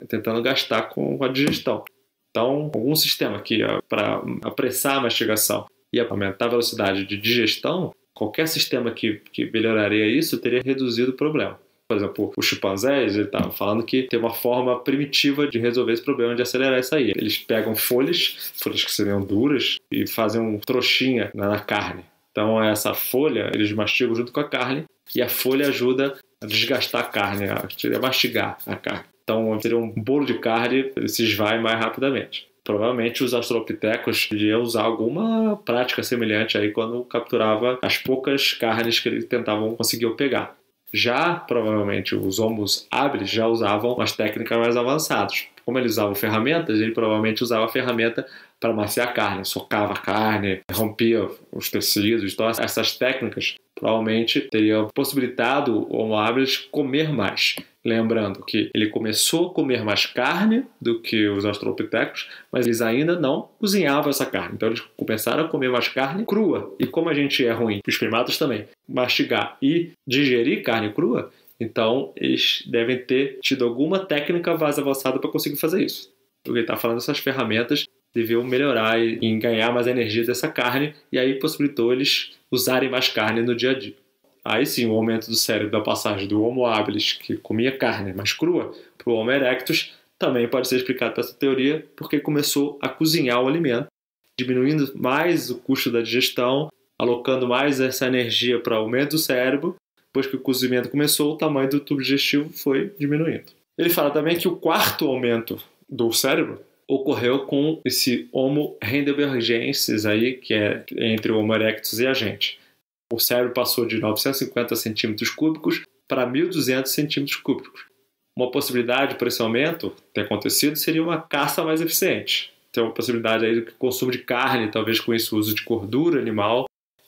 tentando gastar com a digestão. Então, algum sistema aqui para apressar a mastigação e aumentar a velocidade de digestão, qualquer sistema que, que melhoraria isso, teria reduzido o problema. Por exemplo, os chimpanzés, ele estava falando que tem uma forma primitiva de resolver esse problema, de acelerar isso aí. Eles pegam folhas, folhas que seriam duras, e fazem um trouxinha na carne. Então, essa folha, eles mastigam junto com a carne, e a folha ajuda a desgastar a carne, a mastigar a carne. Então, teria um bolo de carne, ele se esvai mais rapidamente. Provavelmente, os australopitecos iam usar alguma prática semelhante aí quando capturava as poucas carnes que eles tentavam conseguir pegar. Já, provavelmente, os Homo habilis já usavam as técnicas mais avançadas. Como eles usavam ferramentas, ele provavelmente usava a ferramenta para amaciar a carne, socava a carne, rompia os tecidos. Então, essas técnicas provavelmente teriam possibilitado o Homo habilis comer mais. Lembrando que ele começou a comer mais carne do que os australopithecus, mas eles ainda não cozinhavam essa carne. Então eles começaram a comer mais carne crua. E como a gente é ruim, os primatas também, mastigar e digerir carne crua, Então, eles devem ter tido alguma técnica mais avançada para conseguir fazer isso. Porque ele está falando dessas ferramentas deviam melhorar e ganhar mais energia dessa carne, e aí possibilitou eles usarem mais carne no dia a dia. Aí sim, o aumento do cérebro da passagem do Homo habilis, que comia carne mais crua, para o Homo erectus, também pode ser explicado por essa teoria, porque começou a cozinhar o alimento, diminuindo mais o custo da digestão, alocando mais essa energia para o aumento do cérebro. Depois que o cozimento começou, o tamanho do tubo digestivo foi diminuindo. Ele fala também que o quarto aumento do cérebro ocorreu com esse Homo heidelbergensis aí, que é entre o Homo erectus e a gente. O cérebro passou de novecentos e cinquenta centímetros cúbicos para mil e duzentos centímetros cúbicos. Uma possibilidade para esse aumento ter acontecido seria uma caça mais eficiente. Tem uma possibilidade aí do que o consumo de carne, talvez com esse uso de gordura animal,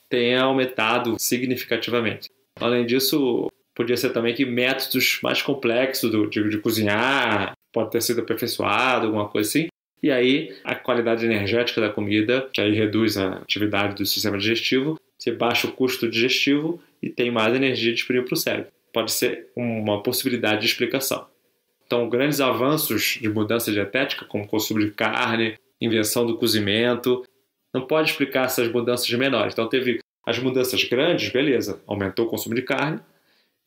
tenha aumentado significativamente. Além disso, podia ser também que métodos mais complexos do, de, de cozinhar pode ter sido aperfeiçoado, alguma coisa assim. E aí, a qualidade energética da comida, que aí reduz a atividade do sistema digestivo, você baixa o custo digestivo e tem mais energia disponível para o cérebro. Pode ser uma possibilidade de explicação. Então, grandes avanços de mudança dietética, como consumo de carne, invenção do cozimento, não pode explicar essas mudanças menores. Então, teve as mudanças grandes, beleza, aumentou o consumo de carne,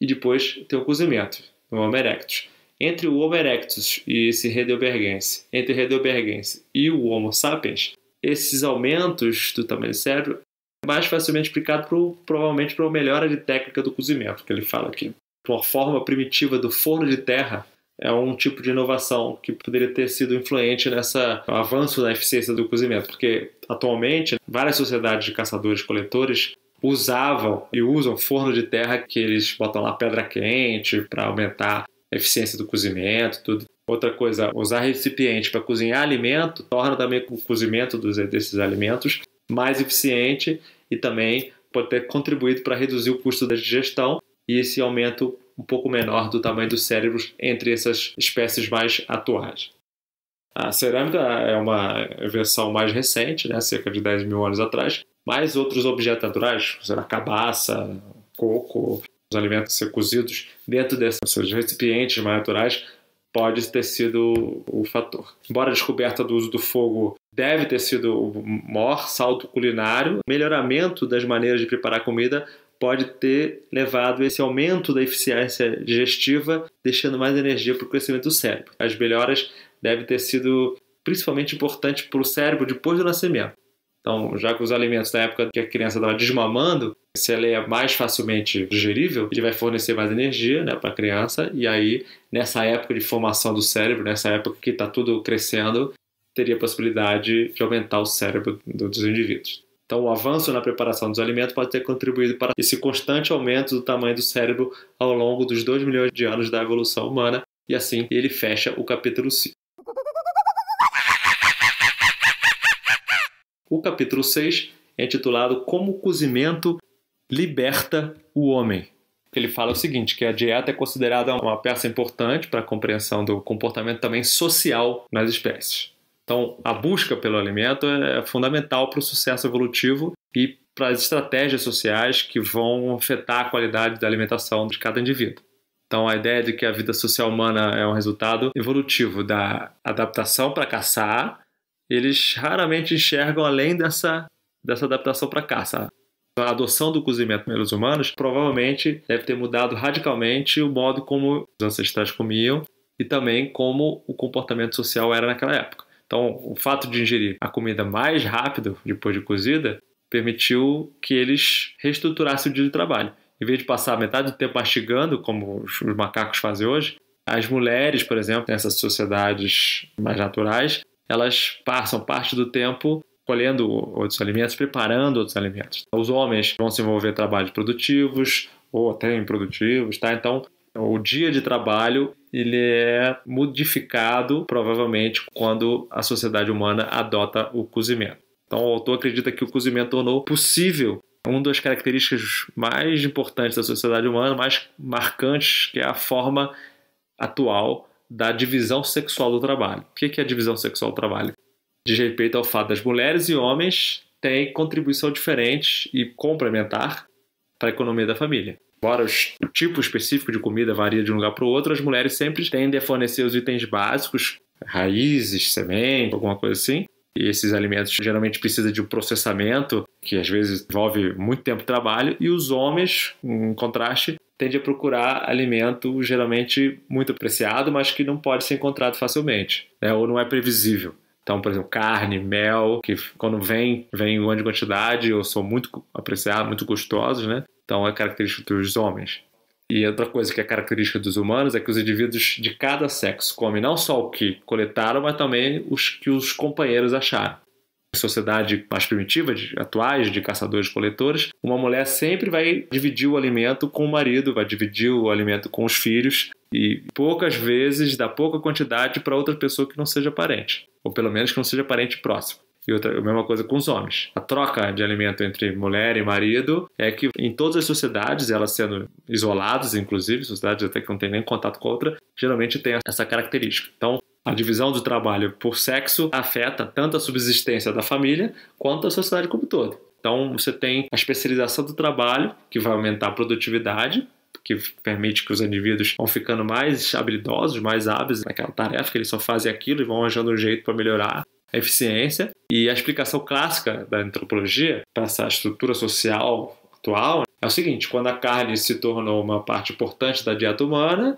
e depois tem o cozimento, no Homo erectus. Entre o Homo erectus e esse heidelbergensis, entre o heidelbergensis e o Homo sapiens, esses aumentos do tamanho do cérebro é mais facilmente explicado por, provavelmente por uma melhora de técnica do cozimento, que ele fala aqui. Uma forma primitiva do forno de terra é um tipo de inovação que poderia ter sido influente nesse avanço da eficiência do cozimento, porque atualmente várias sociedades de caçadores-coletores usavam e usam forno de terra que eles botam lá pedra quente para aumentar a eficiência do cozimento, tudo. Outra coisa, usar recipiente para cozinhar alimento torna também o cozimento dos, desses alimentos mais eficiente e também pode ter contribuído para reduzir o custo da digestão e esse aumento um pouco menor do tamanho dos cérebros entre essas espécies mais atuais. A cerâmica é uma invenção mais recente, né, cerca de dez mil anos atrás, mas outros objetos naturais, como a cabaça, coco, os alimentos ser cozidos dentro desses recipientes mais naturais pode ter sido o fator. Embora a descoberta do uso do fogo deve ter sido o maior salto culinário, o melhoramento das maneiras de preparar comida pode ter levado a esse aumento da eficiência digestiva, deixando mais energia para o crescimento do cérebro. As melhoras devem ter sido principalmente importantes para o cérebro depois do nascimento. Então, já que os alimentos na época que a criança estava desmamando, se ela é mais facilmente digerível, ele vai fornecer mais energia, né, para a criança, e aí, nessa época de formação do cérebro, nessa época que está tudo crescendo, teria a possibilidade de aumentar o cérebro dos indivíduos. Então, o avanço na preparação dos alimentos pode ter contribuído para esse constante aumento do tamanho do cérebro ao longo dos dois milhões de anos da evolução humana, e assim ele fecha o capítulo cinco. O capítulo seis é intitulado Como o Cozimento Liberta o Homem. Ele fala o seguinte, que a dieta é considerada uma peça importante para a compreensão do comportamento também social nas espécies. Então, a busca pelo alimento é fundamental para o sucesso evolutivo e para as estratégias sociais que vão afetar a qualidade da alimentação de cada indivíduo. Então, a ideia de que a vida social humana é um resultado evolutivo da adaptação para caçar, eles raramente enxergam além dessa, dessa adaptação para caça. A adoção do cozimento pelos humanos provavelmente deve ter mudado radicalmente o modo como os ancestrais comiam e também como o comportamento social era naquela época. Então, o fato de ingerir a comida mais rápido depois de cozida permitiu que eles reestruturassem o dia de trabalho. Em vez de passar metade do tempo mastigando, como os macacos fazem hoje, as mulheres, por exemplo, nessas sociedades mais naturais, elas passam parte do tempo colhendo outros alimentos, preparando outros alimentos. Os homens vão se envolver em trabalhos produtivos ou até improdutivos, tá? Então, o dia de trabalho ele é modificado, provavelmente, quando a sociedade humana adota o cozimento. Então, o autor acredita que o cozimento tornou possível uma das características mais importantes da sociedade humana, mais marcantes, que é a forma atual da divisão sexual do trabalho. O que é a divisão sexual do trabalho? Diz respeito ao fato das mulheres e homens têm contribuição diferente e complementar para a economia da família. embora o tipo específico de comida varia de um lugar para o outro, as mulheres sempre tendem a fornecer os itens básicos, raízes, semente, alguma coisa assim. E esses alimentos geralmente precisam de um processamento, que às vezes envolve muito tempo de trabalho, e os homens, em contraste, tendem a procurar alimento geralmente muito apreciado, mas que não pode ser encontrado facilmente, né? Ou não é previsível. Então, por exemplo, carne, mel, que quando vem, vem em grande quantidade, ou são muito apreciados, muito gostosos, né? Então é característica dos homens. E outra coisa que é característica dos humanos é que os indivíduos de cada sexo comem não só o que coletaram, mas também os que os companheiros acharam. Em sociedade mais primitiva, de, atuais, de caçadores-coletores, uma mulher sempre vai dividir o alimento com o marido, vai dividir o alimento com os filhos e poucas vezes dá pouca quantidade para outra pessoa que não seja parente, ou pelo menos que não seja parente próximo. E outra, a mesma coisa com os homens. A troca de alimento entre mulher e marido é que em todas as sociedades, elas sendo isoladas, inclusive, sociedades até que não têm nem contato com a outra, geralmente tem essa característica. Então, a divisão do trabalho por sexo afeta tanto a subsistência da família quanto a sociedade como um todo. Então, você tem a especialização do trabalho, que vai aumentar a produtividade, que permite que os indivíduos vão ficando mais habilidosos, mais hábeis naquela tarefa, que eles só fazem aquilo e vão arranjando um jeito para melhorar a eficiência. E a explicação clássica da antropologia para essa estrutura social atual é o seguinte: quando a carne se tornou uma parte importante da dieta humana,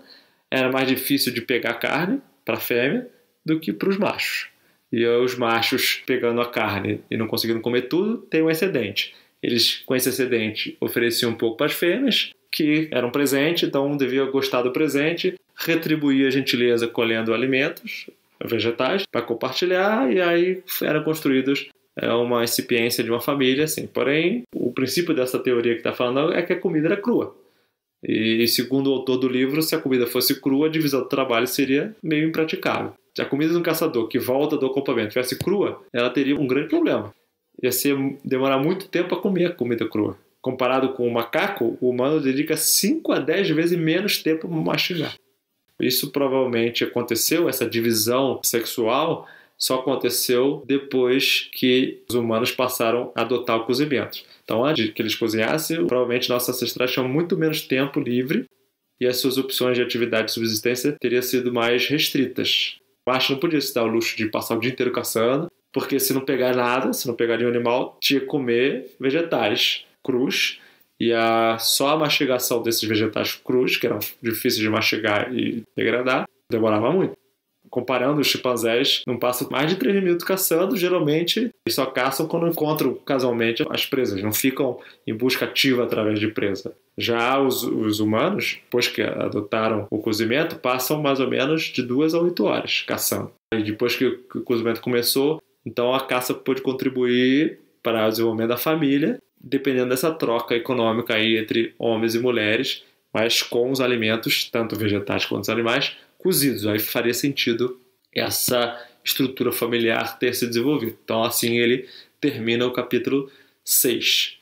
era mais difícil de pegar carne para a fêmea do que para os machos. E os machos, pegando a carne e não conseguindo comer tudo, têm um excedente. Eles, com esse excedente, ofereciam um pouco para as fêmeas, que era um presente, então devia gostar do presente, retribuir a gentileza colhendo alimentos, vegetais, para compartilhar, e aí eram construídos uma incipiência de uma família, assim. Porém, o princípio dessa teoria que está falando é que a comida era crua. E segundo o autor do livro, se a comida fosse crua, a divisão do trabalho seria meio impraticável. Se a comida de um caçador que volta do acampamento tivesse crua, ela teria um grande problema. Ia ser demorar muito tempo para comer a comida crua. Comparado com o macaco, o humano dedica cinco a dez vezes menos tempo a mastigar. Isso provavelmente aconteceu, essa divisão sexual só aconteceu depois que os humanos passaram a adotar o cozimento. Então, antes que eles cozinhassem, provavelmente nossos ancestrais tinham muito menos tempo livre e as suas opções de atividade de subsistência teriam sido mais restritas. O macho não podia se dar o luxo de passar o dia inteiro caçando, porque se não pegar nada, se não pegar nenhum animal, tinha que comer vegetais crus. E a, só a mastigação desses vegetais crus, que eram difíceis de mastigar e degradar, demorava muito. Comparando, os chimpanzés não passam mais de três minutos caçando, geralmente eles só caçam quando encontram casualmente as presas, não ficam em busca ativa através de presa. Já os, os humanos, depois que adotaram o cozimento, passam mais ou menos de duas a oito horas caçando. E depois que o cozimento começou, então a caça pôde contribuir para o desenvolvimento da família, dependendo dessa troca econômica aí entre homens e mulheres, mas com os alimentos, tanto vegetais quanto os animais, cozidos. Aí faria sentido essa estrutura familiar ter se desenvolvido. Então, assim ele termina o capítulo seis.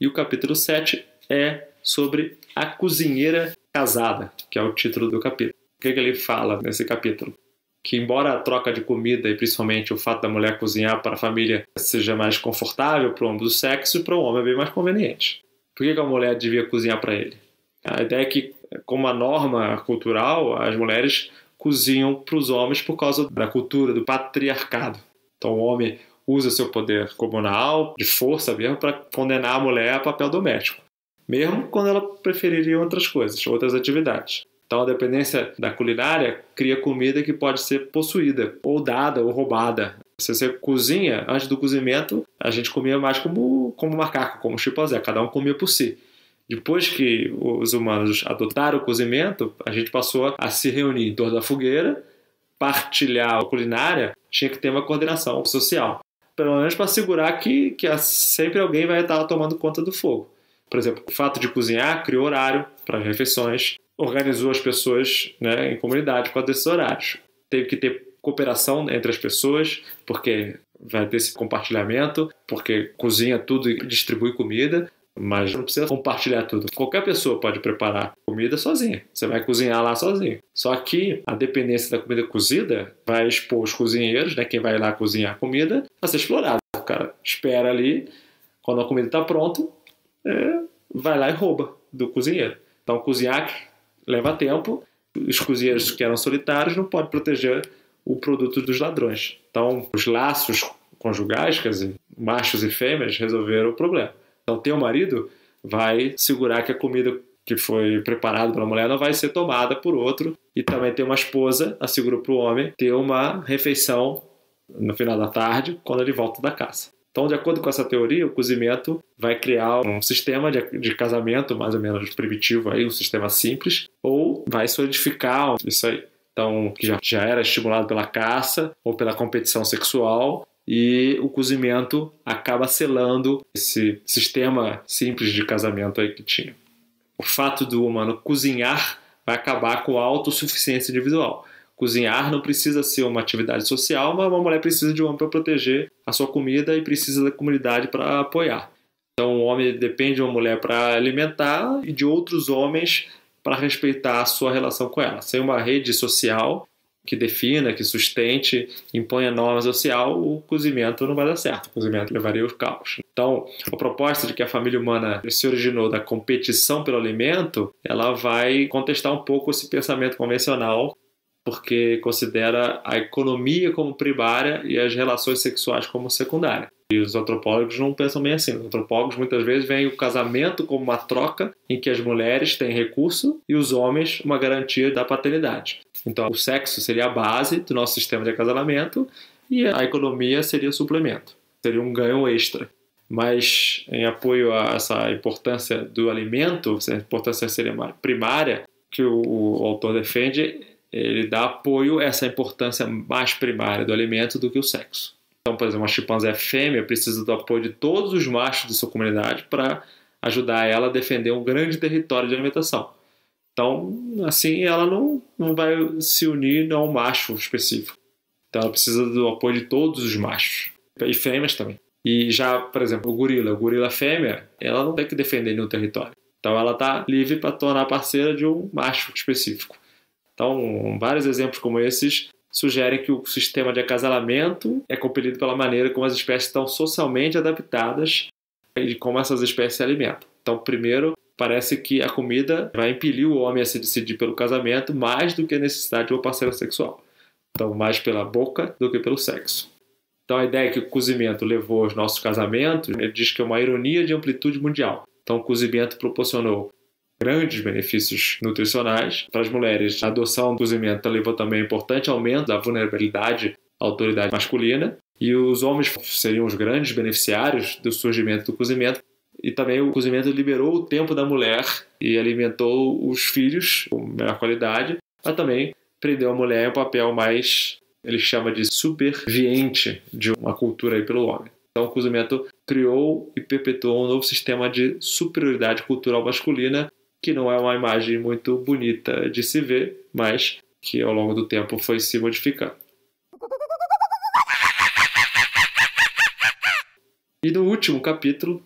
E o capítulo sete é sobre a cozinheira casada, que é o título do capítulo. O que, é que ele fala nesse capítulo? Que embora a troca de comida e principalmente o fato da mulher cozinhar para a família seja mais confortável para o homem do sexo, para o homem é bem mais conveniente. Por que a mulher devia cozinhar para ele? A ideia é que, como a norma cultural, as mulheres cozinham para os homens por causa da cultura do patriarcado. Então o homem usa seu poder comunal, de força mesmo, para condenar a mulher a papel doméstico, mesmo quando ela preferiria outras coisas, outras atividades. Então, a dependência da culinária cria comida que pode ser possuída, ou dada, ou roubada. Se você cozinha, antes do cozimento, a gente comia mais como, como macaco, como chimpanzé, cada um comia por si. Depois que os humanos adotaram o cozimento, a gente passou a se reunir em torno da fogueira, partilhar a culinária, tinha que ter uma coordenação social. Pelo menos para assegurar que, que sempre alguém vai estar tomando conta do fogo. Por exemplo, o fato de cozinhar criou horário para as refeições, organizou as pessoas, né, em comunidade com esses horários. Teve que ter cooperação entre as pessoas, porque vai ter esse compartilhamento, porque cozinha tudo e distribui comida, mas não precisa compartilhar tudo. Qualquer pessoa pode preparar comida sozinha. Você vai cozinhar lá sozinho. Só que a dependência da comida cozida vai expor os cozinheiros, né, quem vai lá cozinhar a comida, a ser explorado. O cara espera ali, Quando a comida está pronta, é, vai lá e rouba do cozinheiro. Então, cozinhar leva tempo. Os cozinheiros que eram solitários não podem proteger o produto dos ladrões. Então, os laços conjugais, quer dizer, machos e fêmeas, resolveram o problema. Então, teu marido vai segurar que a comida que foi preparada pela mulher não vai ser tomada por outro. E também tem uma esposa, assegura para o homem ter uma refeição no final da tarde, quando ele volta da caça. Então, de acordo com essa teoria, o cozimento vai criar um sistema de, de casamento mais ou menos primitivo, aí, um sistema simples, ou vai solidificar isso aí. Então, que já, já era estimulado pela caça ou pela competição sexual, e o cozimento acaba selando esse sistema simples de casamento aí que tinha. O fato do humano cozinhar vai acabar com a autossuficiência individual. Cozinhar não precisa ser uma atividade social, mas uma mulher precisa de um homem para proteger a sua comida e precisa da comunidade para apoiar. Então, o homem depende de uma mulher para alimentar e de outros homens para respeitar a sua relação com ela. Sem uma rede social que defina, que sustente, imponha norma social, o cozimento não vai dar certo. O cozimento levaria ao caos. Então, a proposta de que a família humana se originou da competição pelo alimento, ela vai contestar um pouco esse pensamento convencional, porque considera a economia como primária e as relações sexuais como secundária. E os antropólogos não pensam bem assim. Os antropólogos muitas vezes veem o casamento como uma troca em que as mulheres têm recurso e os homens uma garantia da paternidade. Então, o sexo seria a base do nosso sistema de acasalamento e a economia seria o suplemento, seria um ganho extra. Mas, em apoio a essa importância do alimento, essa importância seria primária que o autor defende, ele dá apoio a essa importância mais primária do alimento do que o sexo. Então, por exemplo, uma chimpanzé fêmea precisa do apoio de todos os machos de sua comunidade para ajudar ela a defender um grande território de alimentação. Então, assim, ela não, não vai se unir a um macho específico. Então, ela precisa do apoio de todos os machos. E fêmeas também. E já, por exemplo, o gorila. O gorila fêmea, ela não tem que defender nenhum território. Então, ela está livre para tornar parceira de um macho específico. Então, vários exemplos como esses sugerem que o sistema de acasalamento é compelido pela maneira como as espécies estão socialmente adaptadas e como essas espécies se alimentam. Então, primeiro, parece que a comida vai impelir o homem a se decidir pelo casamento mais do que a necessidade de uma parceira sexual. Então, mais pela boca do que pelo sexo. Então, a ideia que o cozimento levou aos nossos casamentos, ele diz que é uma ironia de amplitude mundial. Então, o cozimento proporcionou grandes benefícios nutricionais para as mulheres. A adoção do cozimento levou também a um importante aumento da vulnerabilidade à autoridade masculina, e os homens seriam os grandes beneficiários do surgimento do cozimento. E também o cozimento liberou o tempo da mulher e alimentou os filhos com melhor qualidade, mas também prendeu a mulher em um papel mais, ele chama de subserviente de uma cultura aí pelo homem. Então, o cozimento criou e perpetuou um novo sistema de superioridade cultural masculina, que não é uma imagem muito bonita de se ver, mas que ao longo do tempo foi se modificando. E no último capítulo,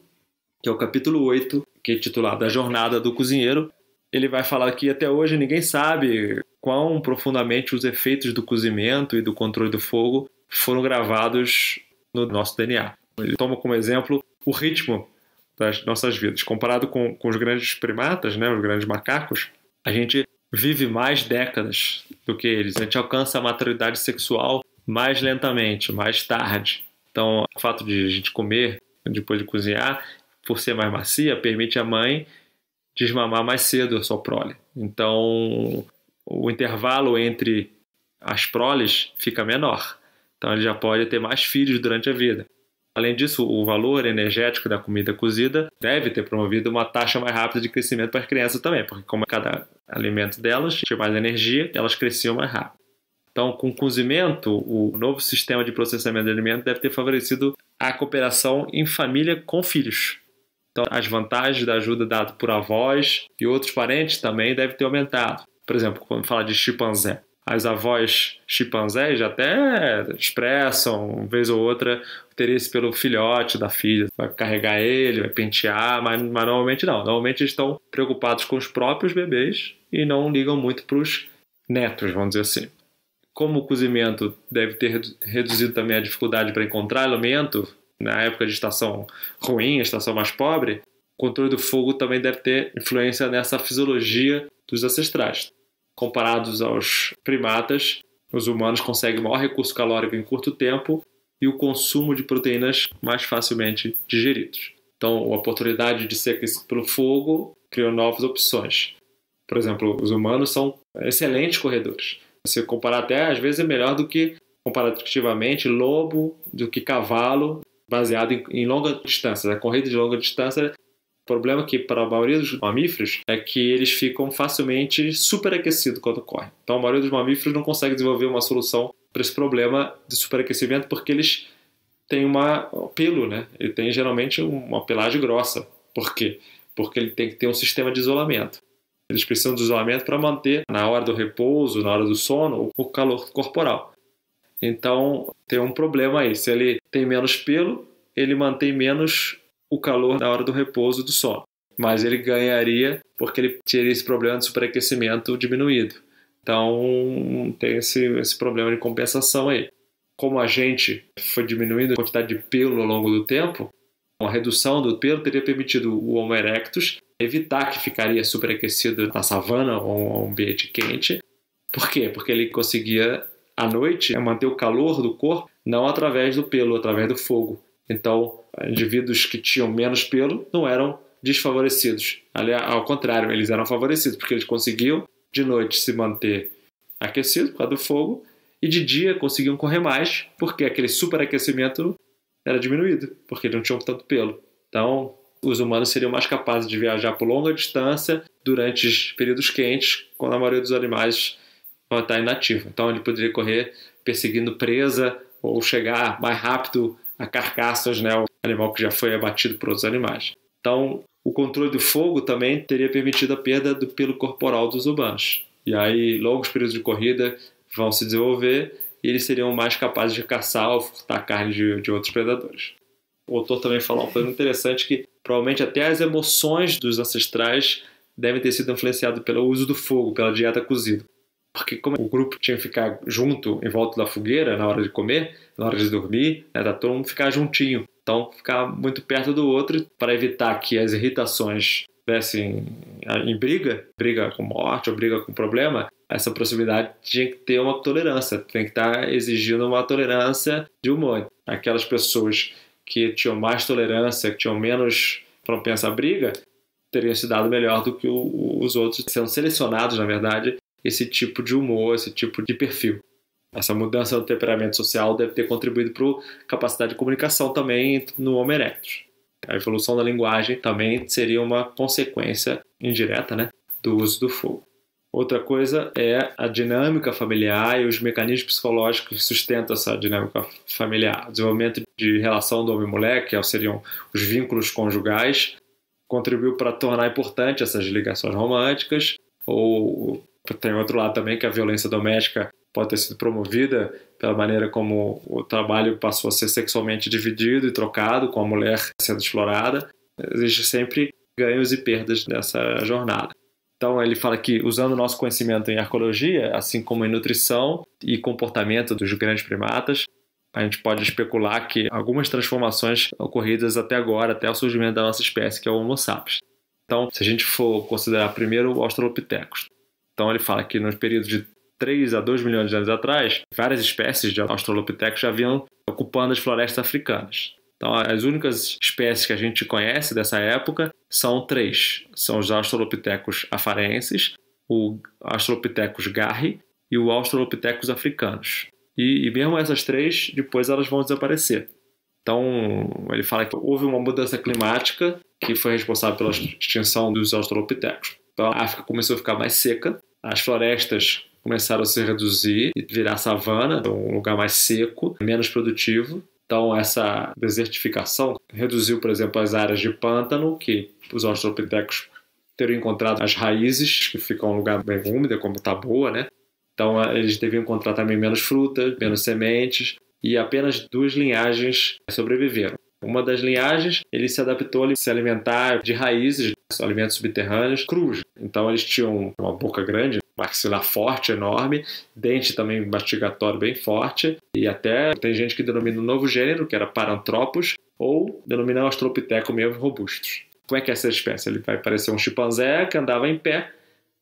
que é o capítulo oito, que é titulado A Jornada do Cozinheiro, ele vai falar que até hoje ninguém sabe quão profundamente os efeitos do cozimento e do controle do fogo foram gravados no nosso D N A. Ele toma como exemplo o ritmo das nossas vidas. Comparado com, com os grandes primatas, né, os grandes macacos, a gente vive mais décadas do que eles. A gente alcança a maturidade sexual mais lentamente, mais tarde. Então, o fato de a gente comer depois de cozinhar, por ser mais macia, permite a mãe desmamar mais cedo a sua prole. Então, o intervalo entre as proles fica menor. Então, ele já pode ter mais filhos durante a vida. Além disso, o valor energético da comida cozida deve ter promovido uma taxa mais rápida de crescimento para as crianças também, porque como cada alimento delas tinha mais energia, elas cresciam mais rápido. Então, com o cozimento, o novo sistema de processamento de alimentos deve ter favorecido a cooperação em família com filhos. Então, as vantagens da ajuda dada por avós e outros parentes também devem ter aumentado. Por exemplo, quando fala de chimpanzé, as avós chimpanzés já até expressam, uma vez ou outra, interesse pelo filhote da filha. Vai carregar ele, vai pentear, mas, mas normalmente não. Normalmente estão preocupados com os próprios bebês e não ligam muito para os netos, vamos dizer assim. Como o cozimento deve ter reduzido também a dificuldade para encontrar alimento, na época de estação ruim, estação mais pobre, o controle do fogo também deve ter influência nessa fisiologia dos ancestrais. Comparados aos primatas, os humanos conseguem maior recurso calórico em curto tempo e o consumo de proteínas mais facilmente digeridos. Então, a oportunidade de ser aquecido pelo fogo criou novas opções. Por exemplo, os humanos são excelentes corredores. Você comparar até, às vezes, é melhor do que, comparativamente, lobo, do que cavalo, baseado em, em longa distância. A corrida de longa distância, o problema que para a maioria dos mamíferos é que eles ficam facilmente superaquecidos quando correm. Então, a maioria dos mamíferos não consegue desenvolver uma solução para esse problema de superaquecimento porque eles têm uma pelo, né? Ele tem, geralmente, uma pelagem grossa. Por quê? Porque ele tem que ter um sistema de isolamento. Eles precisam de isolamento para manter, na hora do repouso, na hora do sono, o calor corporal. Então, tem um problema aí. Se ele tem menos pelo, ele mantém menos o calor na hora do repouso e do sono. Mas ele ganharia porque ele teria esse problema de superaquecimento diminuído. Então, tem esse, esse problema de compensação aí. Como a gente foi diminuindo a quantidade de pelo ao longo do tempo, a redução do pelo teria permitido o Homo erectus evitar que ficaria superaquecido na savana ou um ambiente quente. Por quê? Porque ele conseguia, à noite, manter o calor do corpo, não através do pelo, através do fogo. Então, indivíduos que tinham menos pelo não eram desfavorecidos. Ao contrário, eles eram favorecidos, porque eles conseguiam, de noite, se manter aquecido por causa do fogo, e de dia conseguiam correr mais, porque aquele superaquecimento era diminuído, porque não tinham tanto pelo. Então, os humanos seriam mais capazes de viajar por longa distância durante os períodos quentes, quando a maioria dos animais vai estar inativa. Então, ele poderia correr perseguindo presa ou chegar mais rápido a carcaças, né, o animal que já foi abatido por outros animais. Então, o controle do fogo também teria permitido a perda do pelo corporal dos humanos. E aí, longos períodos de corrida vão se desenvolver e eles seriam mais capazes de caçar ou furtar carne de, de outros predadores. O autor também falou uma coisa interessante, que provavelmente até as emoções dos ancestrais devem ter sido influenciadas pelo uso do fogo, pela dieta cozida. Porque como o grupo tinha que ficar junto em volta da fogueira na hora de comer, na hora de dormir, era todo mundo ficar juntinho. Então, ficar muito perto do outro para evitar que as irritações dessem em briga, briga com morte ou briga com problema, essa proximidade tinha que ter uma tolerância, tem que estar exigindo uma tolerância de humor. Aquelas pessoas que tinham mais tolerância, que tinham menos propensa à briga, teriam se dado melhor do que os outros, sendo selecionados, na verdade, esse tipo de humor, esse tipo de perfil. Essa mudança do temperamento social deve ter contribuído para a capacidade de comunicação também no Homo erectus. A evolução da linguagem também seria uma consequência indireta, né, do uso do fogo. Outra coisa é a dinâmica familiar e os mecanismos psicológicos que sustentam essa dinâmica familiar. O desenvolvimento de relação do homem-mulher, que seriam os vínculos conjugais, contribuiu para tornar importante essas ligações românticas. Ou tem outro lado também, que a violência doméstica pode ter sido promovida pela maneira como o trabalho passou a ser sexualmente dividido e trocado, com a mulher sendo explorada. Existem sempre ganhos e perdas nessa jornada. Então, ele fala que, usando o nosso conhecimento em arqueologia, assim como em nutrição e comportamento dos grandes primatas, a gente pode especular que algumas transformações ocorridas até agora, até o surgimento da nossa espécie, que é o Homo sapiens. Então, se a gente for considerar primeiro o Australopithecus. Então, ele fala que nos períodos de três a dois milhões de anos atrás, várias espécies de Australopithecus já vinham ocupando as florestas africanas. Então, as únicas espécies que a gente conhece dessa época são três. São os Australopithecus afarenses, o Australopithecus garri e o Australopithecus africanos. E, e mesmo essas três, depois elas vão desaparecer. Então, ele fala que houve uma mudança climática que foi responsável pela extinção dos Australopithecus. Então, a África começou a ficar mais seca, as florestas começaram a se reduzir e virar savana, um lugar mais seco, menos produtivo. Então, essa desertificação reduziu, por exemplo, as áreas de pântano, que os australopitecos teriam encontrado as raízes, que ficam em um lugar bem úmido, como Taboa, né? Então, eles deviam encontrar também menos frutas, menos sementes, e apenas duas linhagens sobreviveram. Uma das linhagens, ele se adaptou a se alimentar de raízes, alimentos subterrâneos, crus. Então, eles tinham uma boca grande, maxilar forte, enorme, dente também mastigatório bem forte, e até tem gente que denomina um novo gênero, que era Paranthropus, ou denominar um australopiteco meio robustos. Como é que é essa espécie? Ele vai parecer um chimpanzé que andava em pé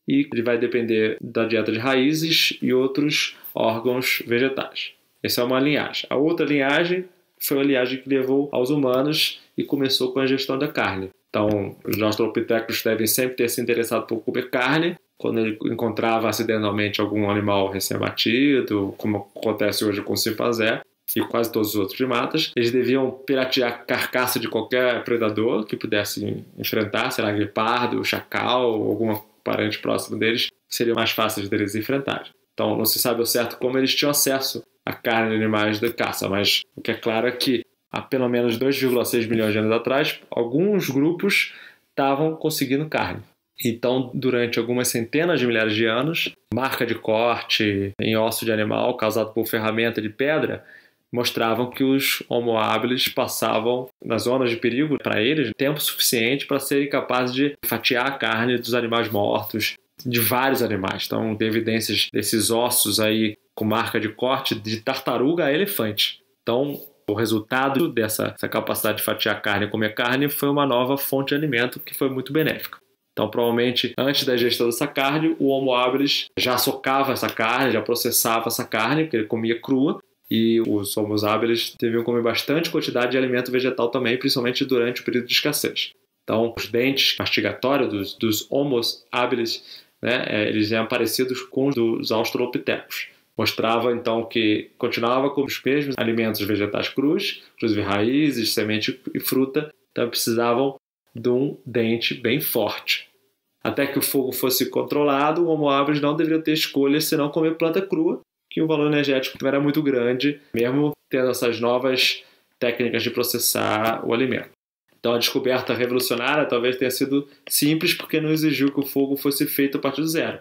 e ele vai depender da dieta de raízes e outros órgãos vegetais. Essa é uma linhagem. A outra linhagem foi uma linhagem que levou aos humanos e começou com a ingestão da carne. Então, os australopitecos devem sempre ter se interessado por comer carne. Quando ele encontrava acidentalmente algum animal recém-abatido, como acontece hoje com o chimpanzé e quase todos os outros primatas, eles deviam piratear carcaça de qualquer predador que pudessem enfrentar, será guepardo, chacal, algum parente próximo deles, seriam mais fáceis deles enfrentar. Então, não se sabe ao certo como eles tinham acesso à carne de animais de caça, mas o que é claro é que há pelo menos dois vírgula seis milhões de anos atrás, alguns grupos estavam conseguindo carne. Então, durante algumas centenas de milhares de anos, marca de corte em osso de animal causado por ferramenta de pedra mostravam que os Homo habilis passavam nas zonas de perigo para eles tempo suficiente para serem capazes de fatiar a carne dos animais mortos, de vários animais. Então, tem evidências desses ossos aí com marca de corte de tartaruga a elefante. Então, o resultado dessa essa capacidade de fatiar carne e comer carne foi uma nova fonte de alimento que foi muito benéfica. Então, provavelmente, antes da ingestão dessa carne, o Homo habilis já socava essa carne, já processava essa carne, porque ele comia crua, e os Homo habilis deviam comer bastante quantidade de alimento vegetal também, principalmente durante o período de escassez. Então, os dentes mastigatórios dos, dos Homo habilis, né, eles eram parecidos com os dos australopitecos. Mostrava, então, que continuava com os mesmos alimentos vegetais crus, inclusive raízes, semente e fruta, então precisavam de um dente bem forte. Até que o fogo fosse controlado, o Homo habilis não deveria ter escolha senão comer planta crua, que o valor energético era muito grande, mesmo tendo essas novas técnicas de processar o alimento. Então a descoberta revolucionária talvez tenha sido simples, porque não exigiu que o fogo fosse feito a partir do zero.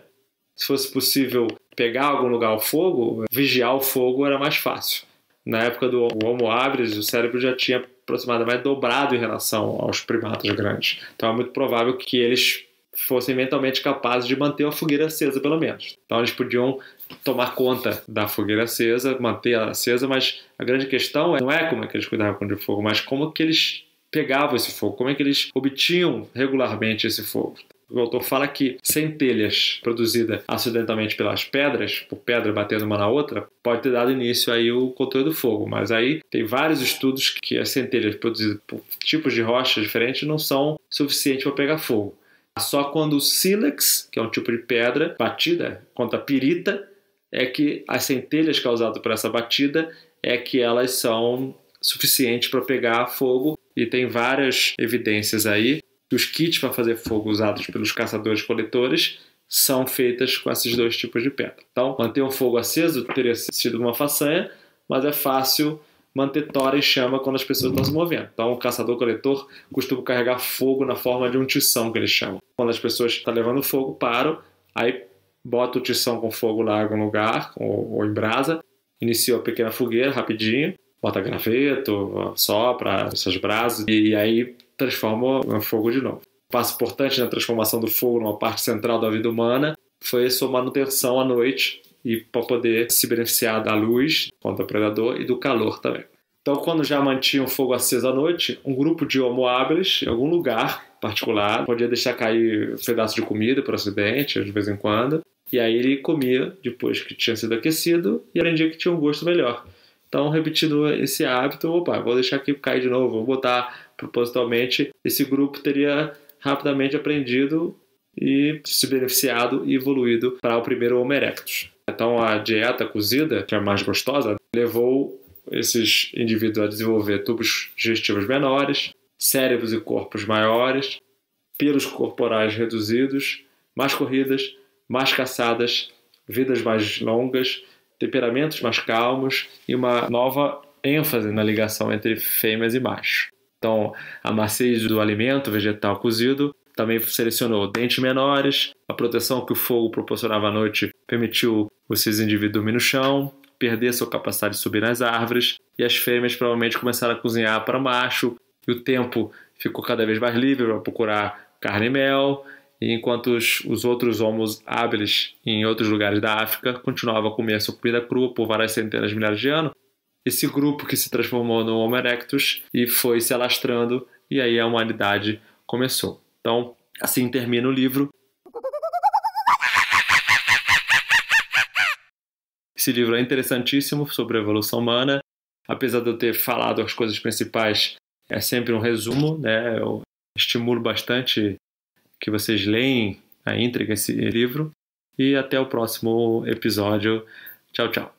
Se fosse possível pegar algum lugar o fogo, vigiar o fogo era mais fácil. Na época do Homo habilis, o cérebro já tinha aproximadamente dobrado em relação aos primatas grandes. Então é muito provável que eles fossem mentalmente capazes de manter a fogueira acesa, pelo menos. Então eles podiam tomar conta da fogueira acesa, manter ela acesa, mas a grande questão não é como é que eles cuidavam do fogo, mas como que eles pegavam esse fogo, como é que eles obtinham regularmente esse fogo. O autor fala que centelhas produzidas acidentalmente pelas pedras, por pedra batendo uma na outra, pode ter dado início aí ao controle do fogo. Mas aí tem vários estudos que as centelhas produzidas por tipos de rochas diferentes não são suficientes para pegar fogo. Só quando o sílex, que é um tipo de pedra batida contra a pirita, é que as centelhas causadas por essa batida é que elas são suficientes para pegar fogo. E tem várias evidências aí que os kits para fazer fogo usados pelos caçadores-coletores são feitas com esses dois tipos de pedra. Então, manter um fogo aceso teria sido uma façanha, mas é fácil manter tora em chama quando as pessoas estão se movendo. Então, o caçador-coletor costuma carregar fogo na forma de um tição, que eles chamam. Quando as pessoas estão levando fogo, param, aí bota o tição com fogo lá em algum lugar, ou em brasa, inicia uma pequena fogueira rapidinho, bota graveto, sopra essas brasas, e aí transforma o fogo de novo. O passo importante na transformação do fogo numa parte central da vida humana foi sua manutenção à noite e para poder se beneficiar da luz contra o predador e do calor também. Então, quando já mantinha o fogo aceso à noite, um grupo de Homo habilis, em algum lugar particular, podia deixar cair um pedaço de comida por acidente, de vez em quando, e aí ele comia depois que tinha sido aquecido e aprendia que tinha um gosto melhor. Então, repetindo esse hábito, opa, vou deixar aqui cair de novo, vou botar propositalmente, esse grupo teria rapidamente aprendido e se beneficiado e evoluído para o primeiro Homo erectus. Então, a dieta cozida, que é a mais gostosa, levou esses indivíduos a desenvolver tubos digestivos menores, cérebros e corpos maiores, pelos corporais reduzidos, mais corridas, mais caçadas, vidas mais longas, temperamentos mais calmos e uma nova ênfase na ligação entre fêmeas e machos. Então, a maciez do alimento vegetal cozido também selecionou dentes menores, a proteção que o fogo proporcionava à noite permitiu esses indivíduos dormir no chão, perder sua capacidade de subir nas árvores, e as fêmeas provavelmente começaram a cozinhar para o macho, e o tempo ficou cada vez mais livre para procurar carne e mel, enquanto os, os outros Homo habilis em outros lugares da África continuavam a comer sua comida crua por várias centenas de milhares de anos, esse grupo que se transformou no Homo erectus e foi se alastrando, e aí a humanidade começou. Então, assim termina o livro. Esse livro é interessantíssimo, sobre a evolução humana. Apesar de eu ter falado as coisas principais, é sempre um resumo, né? Eu estimulo bastante que vocês leem a íntegra esse livro. E até o próximo episódio. Tchau, tchau.